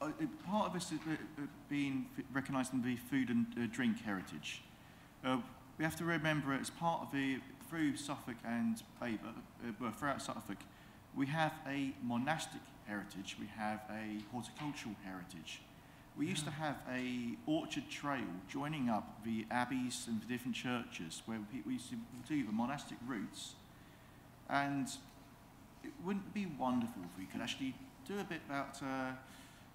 uh, part of this is uh, being recognised in the food and uh, drink heritage. Uh, we have to remember as part of the, through Suffolk and Babergh, uh, well, throughout Suffolk, we have a monastic heritage, we have a horticultural heritage. We used to have a orchard trail joining up the abbeys and the different churches where we used to do the monastic routes. And it wouldn't be wonderful if we could actually do a bit about uh,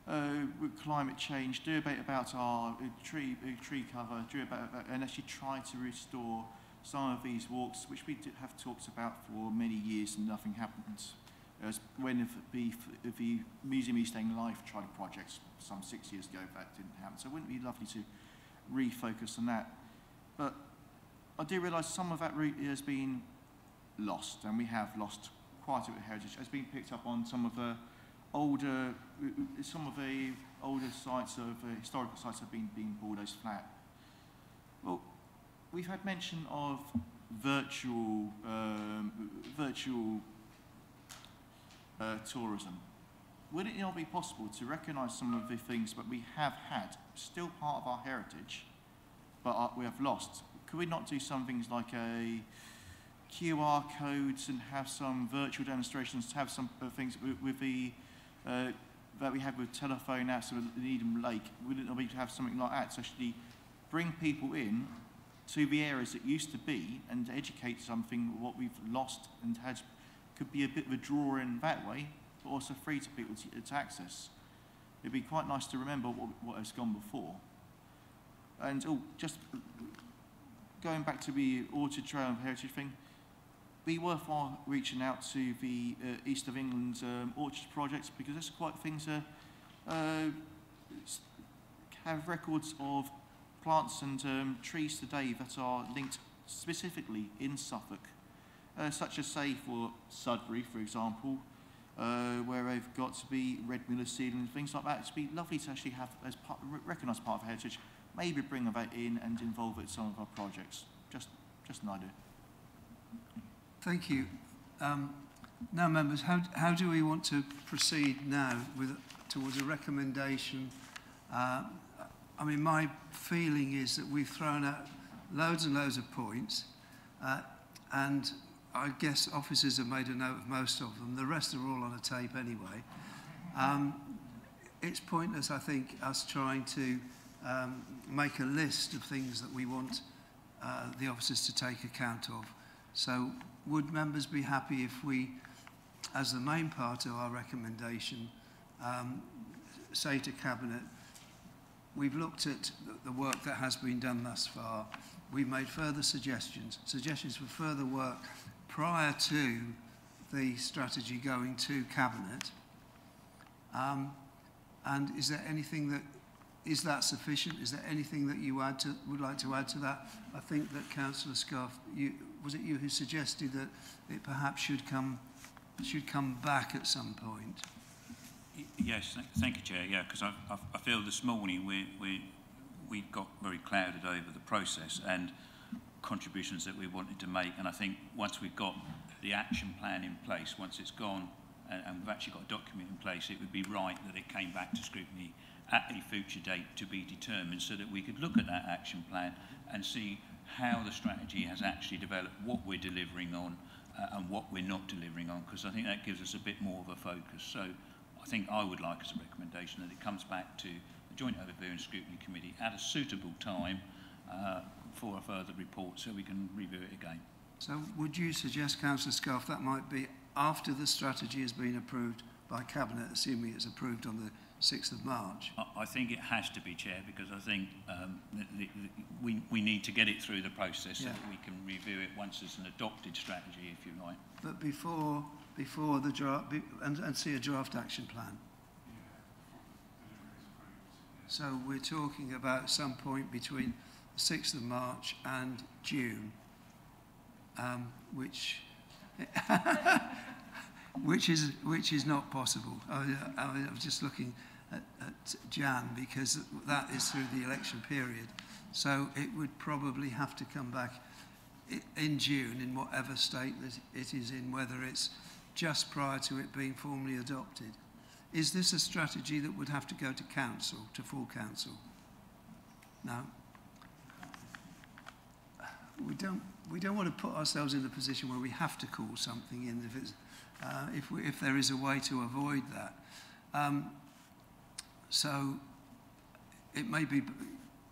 uh, climate change, do a bit about our uh, tree, uh, tree cover, do a bit about, and actually try to restore some of these walks, which we have talked about for many years and nothing happened. As when the, the Museum East Anglian Life tried a project some six years ago, that didn't happen. So wouldn't it be lovely to refocus on that? But I do realise some of that route has been lost, and we have lost quite a bit of heritage. It's been picked up on some of the older, some of the older sites of uh, historical sites have been being bulldozed flat. Well, we've had mention of virtual, um, virtual uh, tourism. Would it not be possible to recognise some of the things that we have had, still part of our heritage, but are, we have lost? Could we not do some things like a Q R codes and have some virtual demonstrations, have some uh, things with, with the, uh, that we have with telephone apps and Needham Lake? Wouldn't it be to have something like that to actually bring people in to the areas that used to be and educate something what we've lost and had, could be a bit of a draw in that way, but also free to people to, to access. It'd be quite nice to remember what, what has gone before. And oh, just going back to the Orchard Trail and Heritage thing, be worthwhile reaching out to the uh, East of England um, orchard projects, because that's quite things that uh, uh, have records of plants and um, trees today that are linked specifically in Suffolk uh, such as, say, for Sudbury, for example, uh, where they've got to be red miller ceilings, things like that. It'd be lovely to actually have as part, recognised part of heritage, maybe bring that in and involve it in some of our projects. Just, just an idea. Thank you. Um, now, members, how, how do we want to proceed now with towards a recommendation? Uh, I mean, my feeling is that we've thrown out loads and loads of points, uh, and I guess officers have made a note of most of them. The rest are all on a tape anyway. Um, it's pointless, I think, us trying to um, make a list of things that we want uh, the officers to take account of. So would members be happy if we, as the main part of our recommendation, um, say to Cabinet, we've looked at the work that has been done thus far. We've made further suggestions, suggestions for further work prior to the strategy going to Cabinet. Um, and is there anything that, is that sufficient? Is there anything that you add to, would like to add to that? I think that Councillor Scarfe, you, was it you who suggested that it perhaps should come, should come back at some point? Yes, thank you, Chair. Yeah, because I, I, I feel this morning we, we, we got very clouded over the process and contributions that we wanted to make. And I think once we've got the action plan in place, once it's gone and, and we've actually got a document in place, it would be right that it came back to scrutiny at a future date to be determined so that we could look at that action plan and see how the strategy has actually developed, what we're delivering on uh, and what we're not delivering on, because I think that gives us a bit more of a focus. So I think I would like as a recommendation that it comes back to the Joint Overview and Scrutiny Committee at a suitable time uh, for a further report so we can review it again. So would you suggest, Councillor Scarfe, that might be after the strategy has been approved by Cabinet, assuming it's approved on the sixth of March? I think it has to be, Chair, because I think um, the, the, we, we need to get it through the process so yeah. that we can review it once it's an adopted strategy, if you like. But before, before the draft, and, and see a draft action plan. So we're talking about some point between the sixth of March and June, um, which... Which is which is not possible. I, I, I was just looking at, at Jan, because that is through the election period. So it would probably have to come back in June, in whatever state that it is in, whether it's just prior to it being formally adopted. Is this a strategy that would have to go to council, to full council? No. We don't. We don't want to put ourselves in the position where we have to call something in if it's. Uh, if, we, if there is a way to avoid that. Um, so it may be...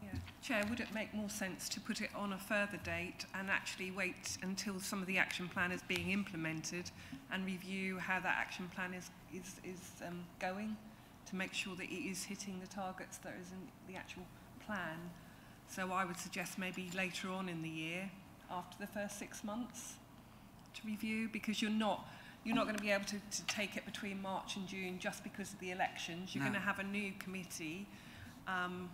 Yeah. Chair, would it make more sense to put it on a further date and actually wait until some of the action plan is being implemented and review how that action plan is, is, is um, going to make sure that it is hitting the targets that is in the actual plan? So I would suggest maybe later on in the year, after the first six months, to review, because you're not... You're not going to be able to, to take it between March and June just because of the elections. You're no. going to have a new committee um,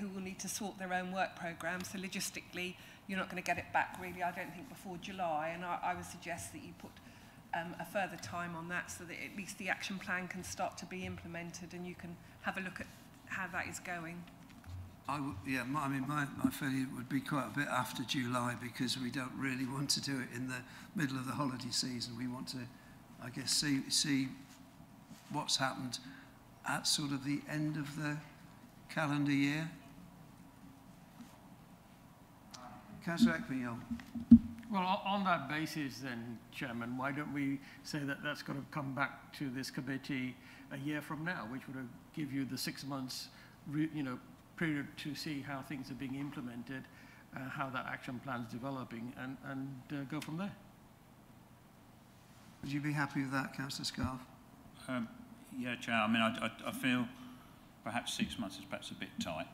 who will need to sort their own work programme. So logistically, you're not going to get it back, really, I don't think, before July. And I, I would suggest that you put um, a further time on that so that at least the action plan can start to be implemented and you can have a look at how that is going. I w yeah, my, I mean, my, my feeling would be quite a bit after July, because we don't really want to do it in the middle of the holiday season. We want to, I guess, see, see what's happened at sort of the end of the calendar year. Councillor Ackman. Well, on that basis then, Chairman, why don't we say that that's got to come back to this committee a year from now, which would give you the six months, re you know, period to see how things are being implemented, uh, how that action plan is developing, and, and uh, go from there. Would you be happy with that, Councillor Scarfe? Um, yeah, Chair. I mean, I, I, I feel perhaps six months is perhaps a bit tight,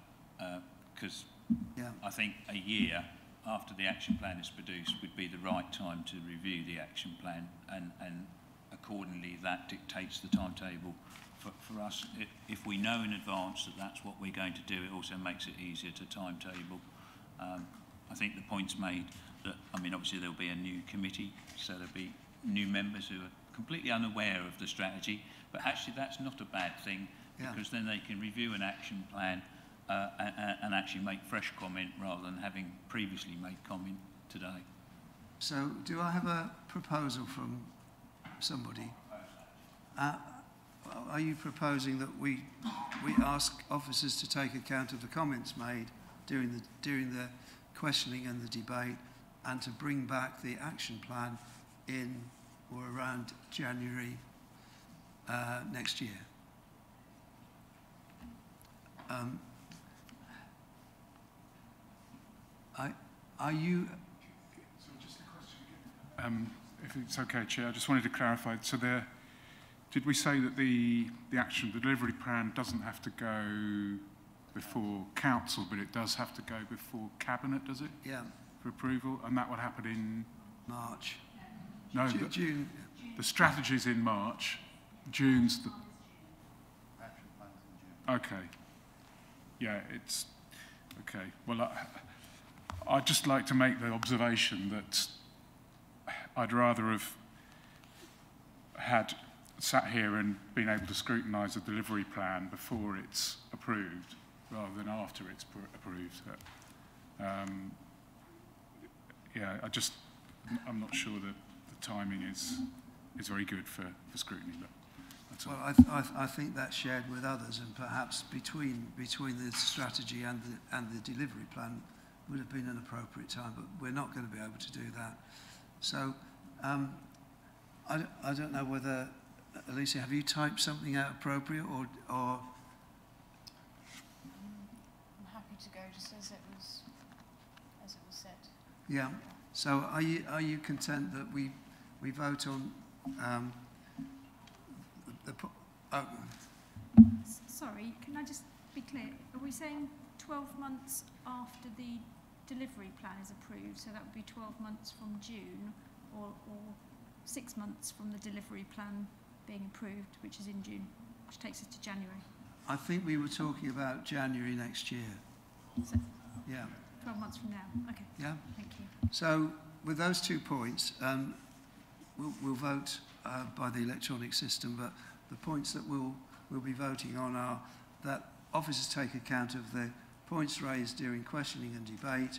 because uh, yeah. I think a year after the action plan is produced would be the right time to review the action plan, and, and accordingly that dictates the timetable. For, for us, it, if we know in advance that that's what we're going to do, it also makes it easier to timetable. Um, I think the point's made that, I mean, obviously there'll be a new committee, so there'll be new members who are completely unaware of the strategy, but actually that's not a bad thing, because yeah. then they can review an action plan uh, and, and actually make fresh comment rather than having previously made comment today. So do I have a proposal from somebody? Uh, are you proposing that we we ask officers to take account of the comments made during the during the questioning and the debate, and to bring back the action plan in or around January uh, next year? Um, I, are you? So just a question again. Um, if it's okay, Chair, I just wanted to clarify. So there, did we say that the the action, the delivery plan, doesn't have to go before council, but it does have to go before cabinet, does it? Yeah. For approval, and that would happen in March. No, June, the, June. the strategy's in March. June's the. Okay. Yeah, it's okay. Well, I, I'd just like to make the observation that I'd rather have had sat here and been able to scrutinise a delivery plan before it's approved, rather than after it's pr approved. Um, yeah, I just I'm not sure that the timing is is very good for, for scrutiny. But well, I, th I, th I think that's shared with others, and perhaps between between the strategy and the and the delivery plan would have been an appropriate time. But we're not going to be able to do that. So um, I, I don't know whether Alicia, have you typed something out appropriate, or or? I'm happy to go just as it was as it was said. Yeah. So are you are you content that we we vote on? Um, The po oh. Sorry, can I just be clear? Are we saying twelve months after the delivery plan is approved? So that would be twelve months from June, or, or six months from the delivery plan being approved, which is in June, which takes us to January. I think we were talking about January next year. So yeah. twelve months from now. Okay. Yeah. Thank you. So with those two points, um, we'll, we'll vote uh, by the electronic system, but the points that we'll, we'll be voting on are that officers take account of the points raised during questioning and debate,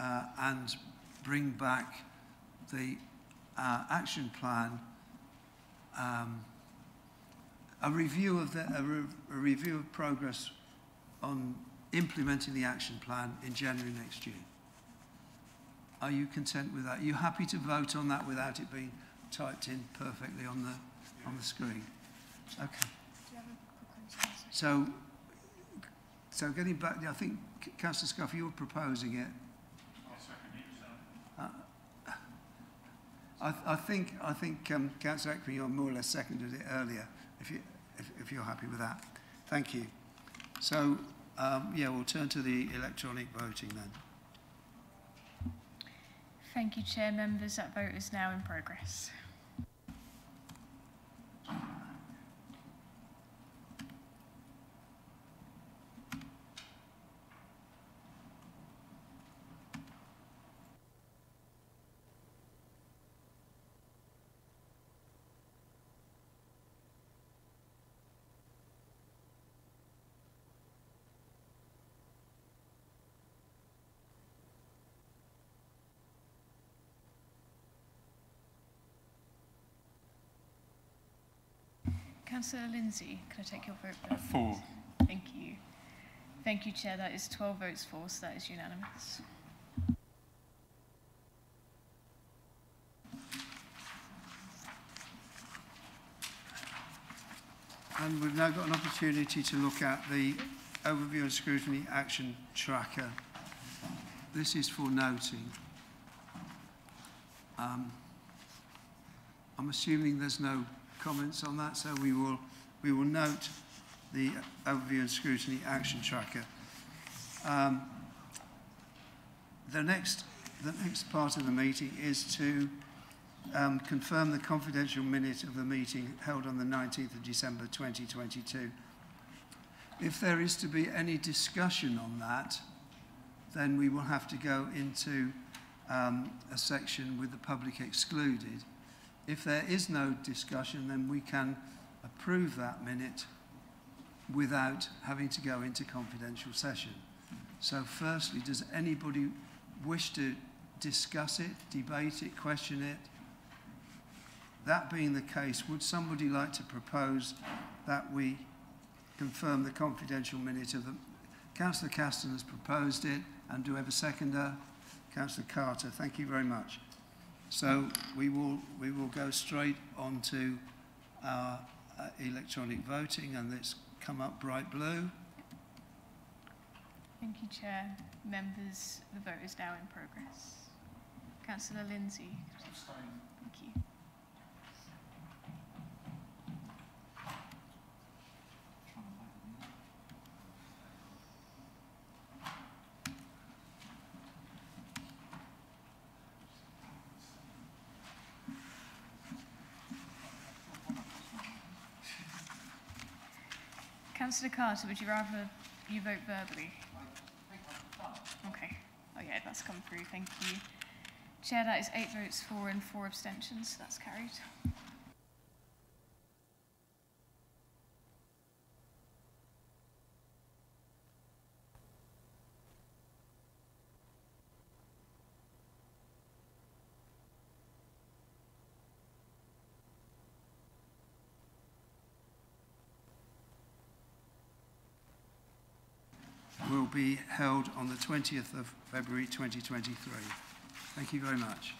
uh, and bring back the uh, action plan, um, a review of the, a, re a review of progress on implementing the action plan in January next year. Are you content with that? Are you happy to vote on that without it being typed in perfectly on the on the screen? Okay. So, so getting back, I think Councillor Scuff, you were proposing it. Uh, I, I think I think um, Councillor Ackman more or less seconded it earlier. If you if, if you're happy with that, thank you. So um, yeah, we'll turn to the electronic voting then. Thank you, Chair. Members, that vote is now in progress. Councillor Lindsay, can I take your vote? Uh, for. Thank you. Thank you, Chair. That is twelve votes for, so that is unanimous. And we've now got an opportunity to look at the Overview and Scrutiny Action Tracker. This is for noting. Um, I'm assuming there's no comments on that, so we will we will note the Overview and Scrutiny Action Tracker. Um, the next the next part of the meeting is to um, confirm the confidential minute of the meeting held on the nineteenth of December twenty twenty-two. If there is to be any discussion on that, then we will have to go into um, a section with the public excluded. If there is no discussion, then we can approve that minute without having to go into confidential session. So firstly, does anybody wish to discuss it, debate it, question it? That being the case, would somebody like to propose that we confirm the confidential minute of the... Councillor Caston has proposed it, and do we have a seconder? Councillor Carter, thank you very much. So we will, we will go straight on to our uh, electronic voting, and let's come up bright blue. Thank you, Chair. Members, the vote is now in progress. Councillor Lindsay. Thank you. Councillor Carter, would you rather you vote verbally? Okay. Oh yeah, that's come through. Thank you. Chair, that is eight votes for and four abstentions. So that's carried. Will be held on the twentieth of February twenty twenty-three. Thank you very much.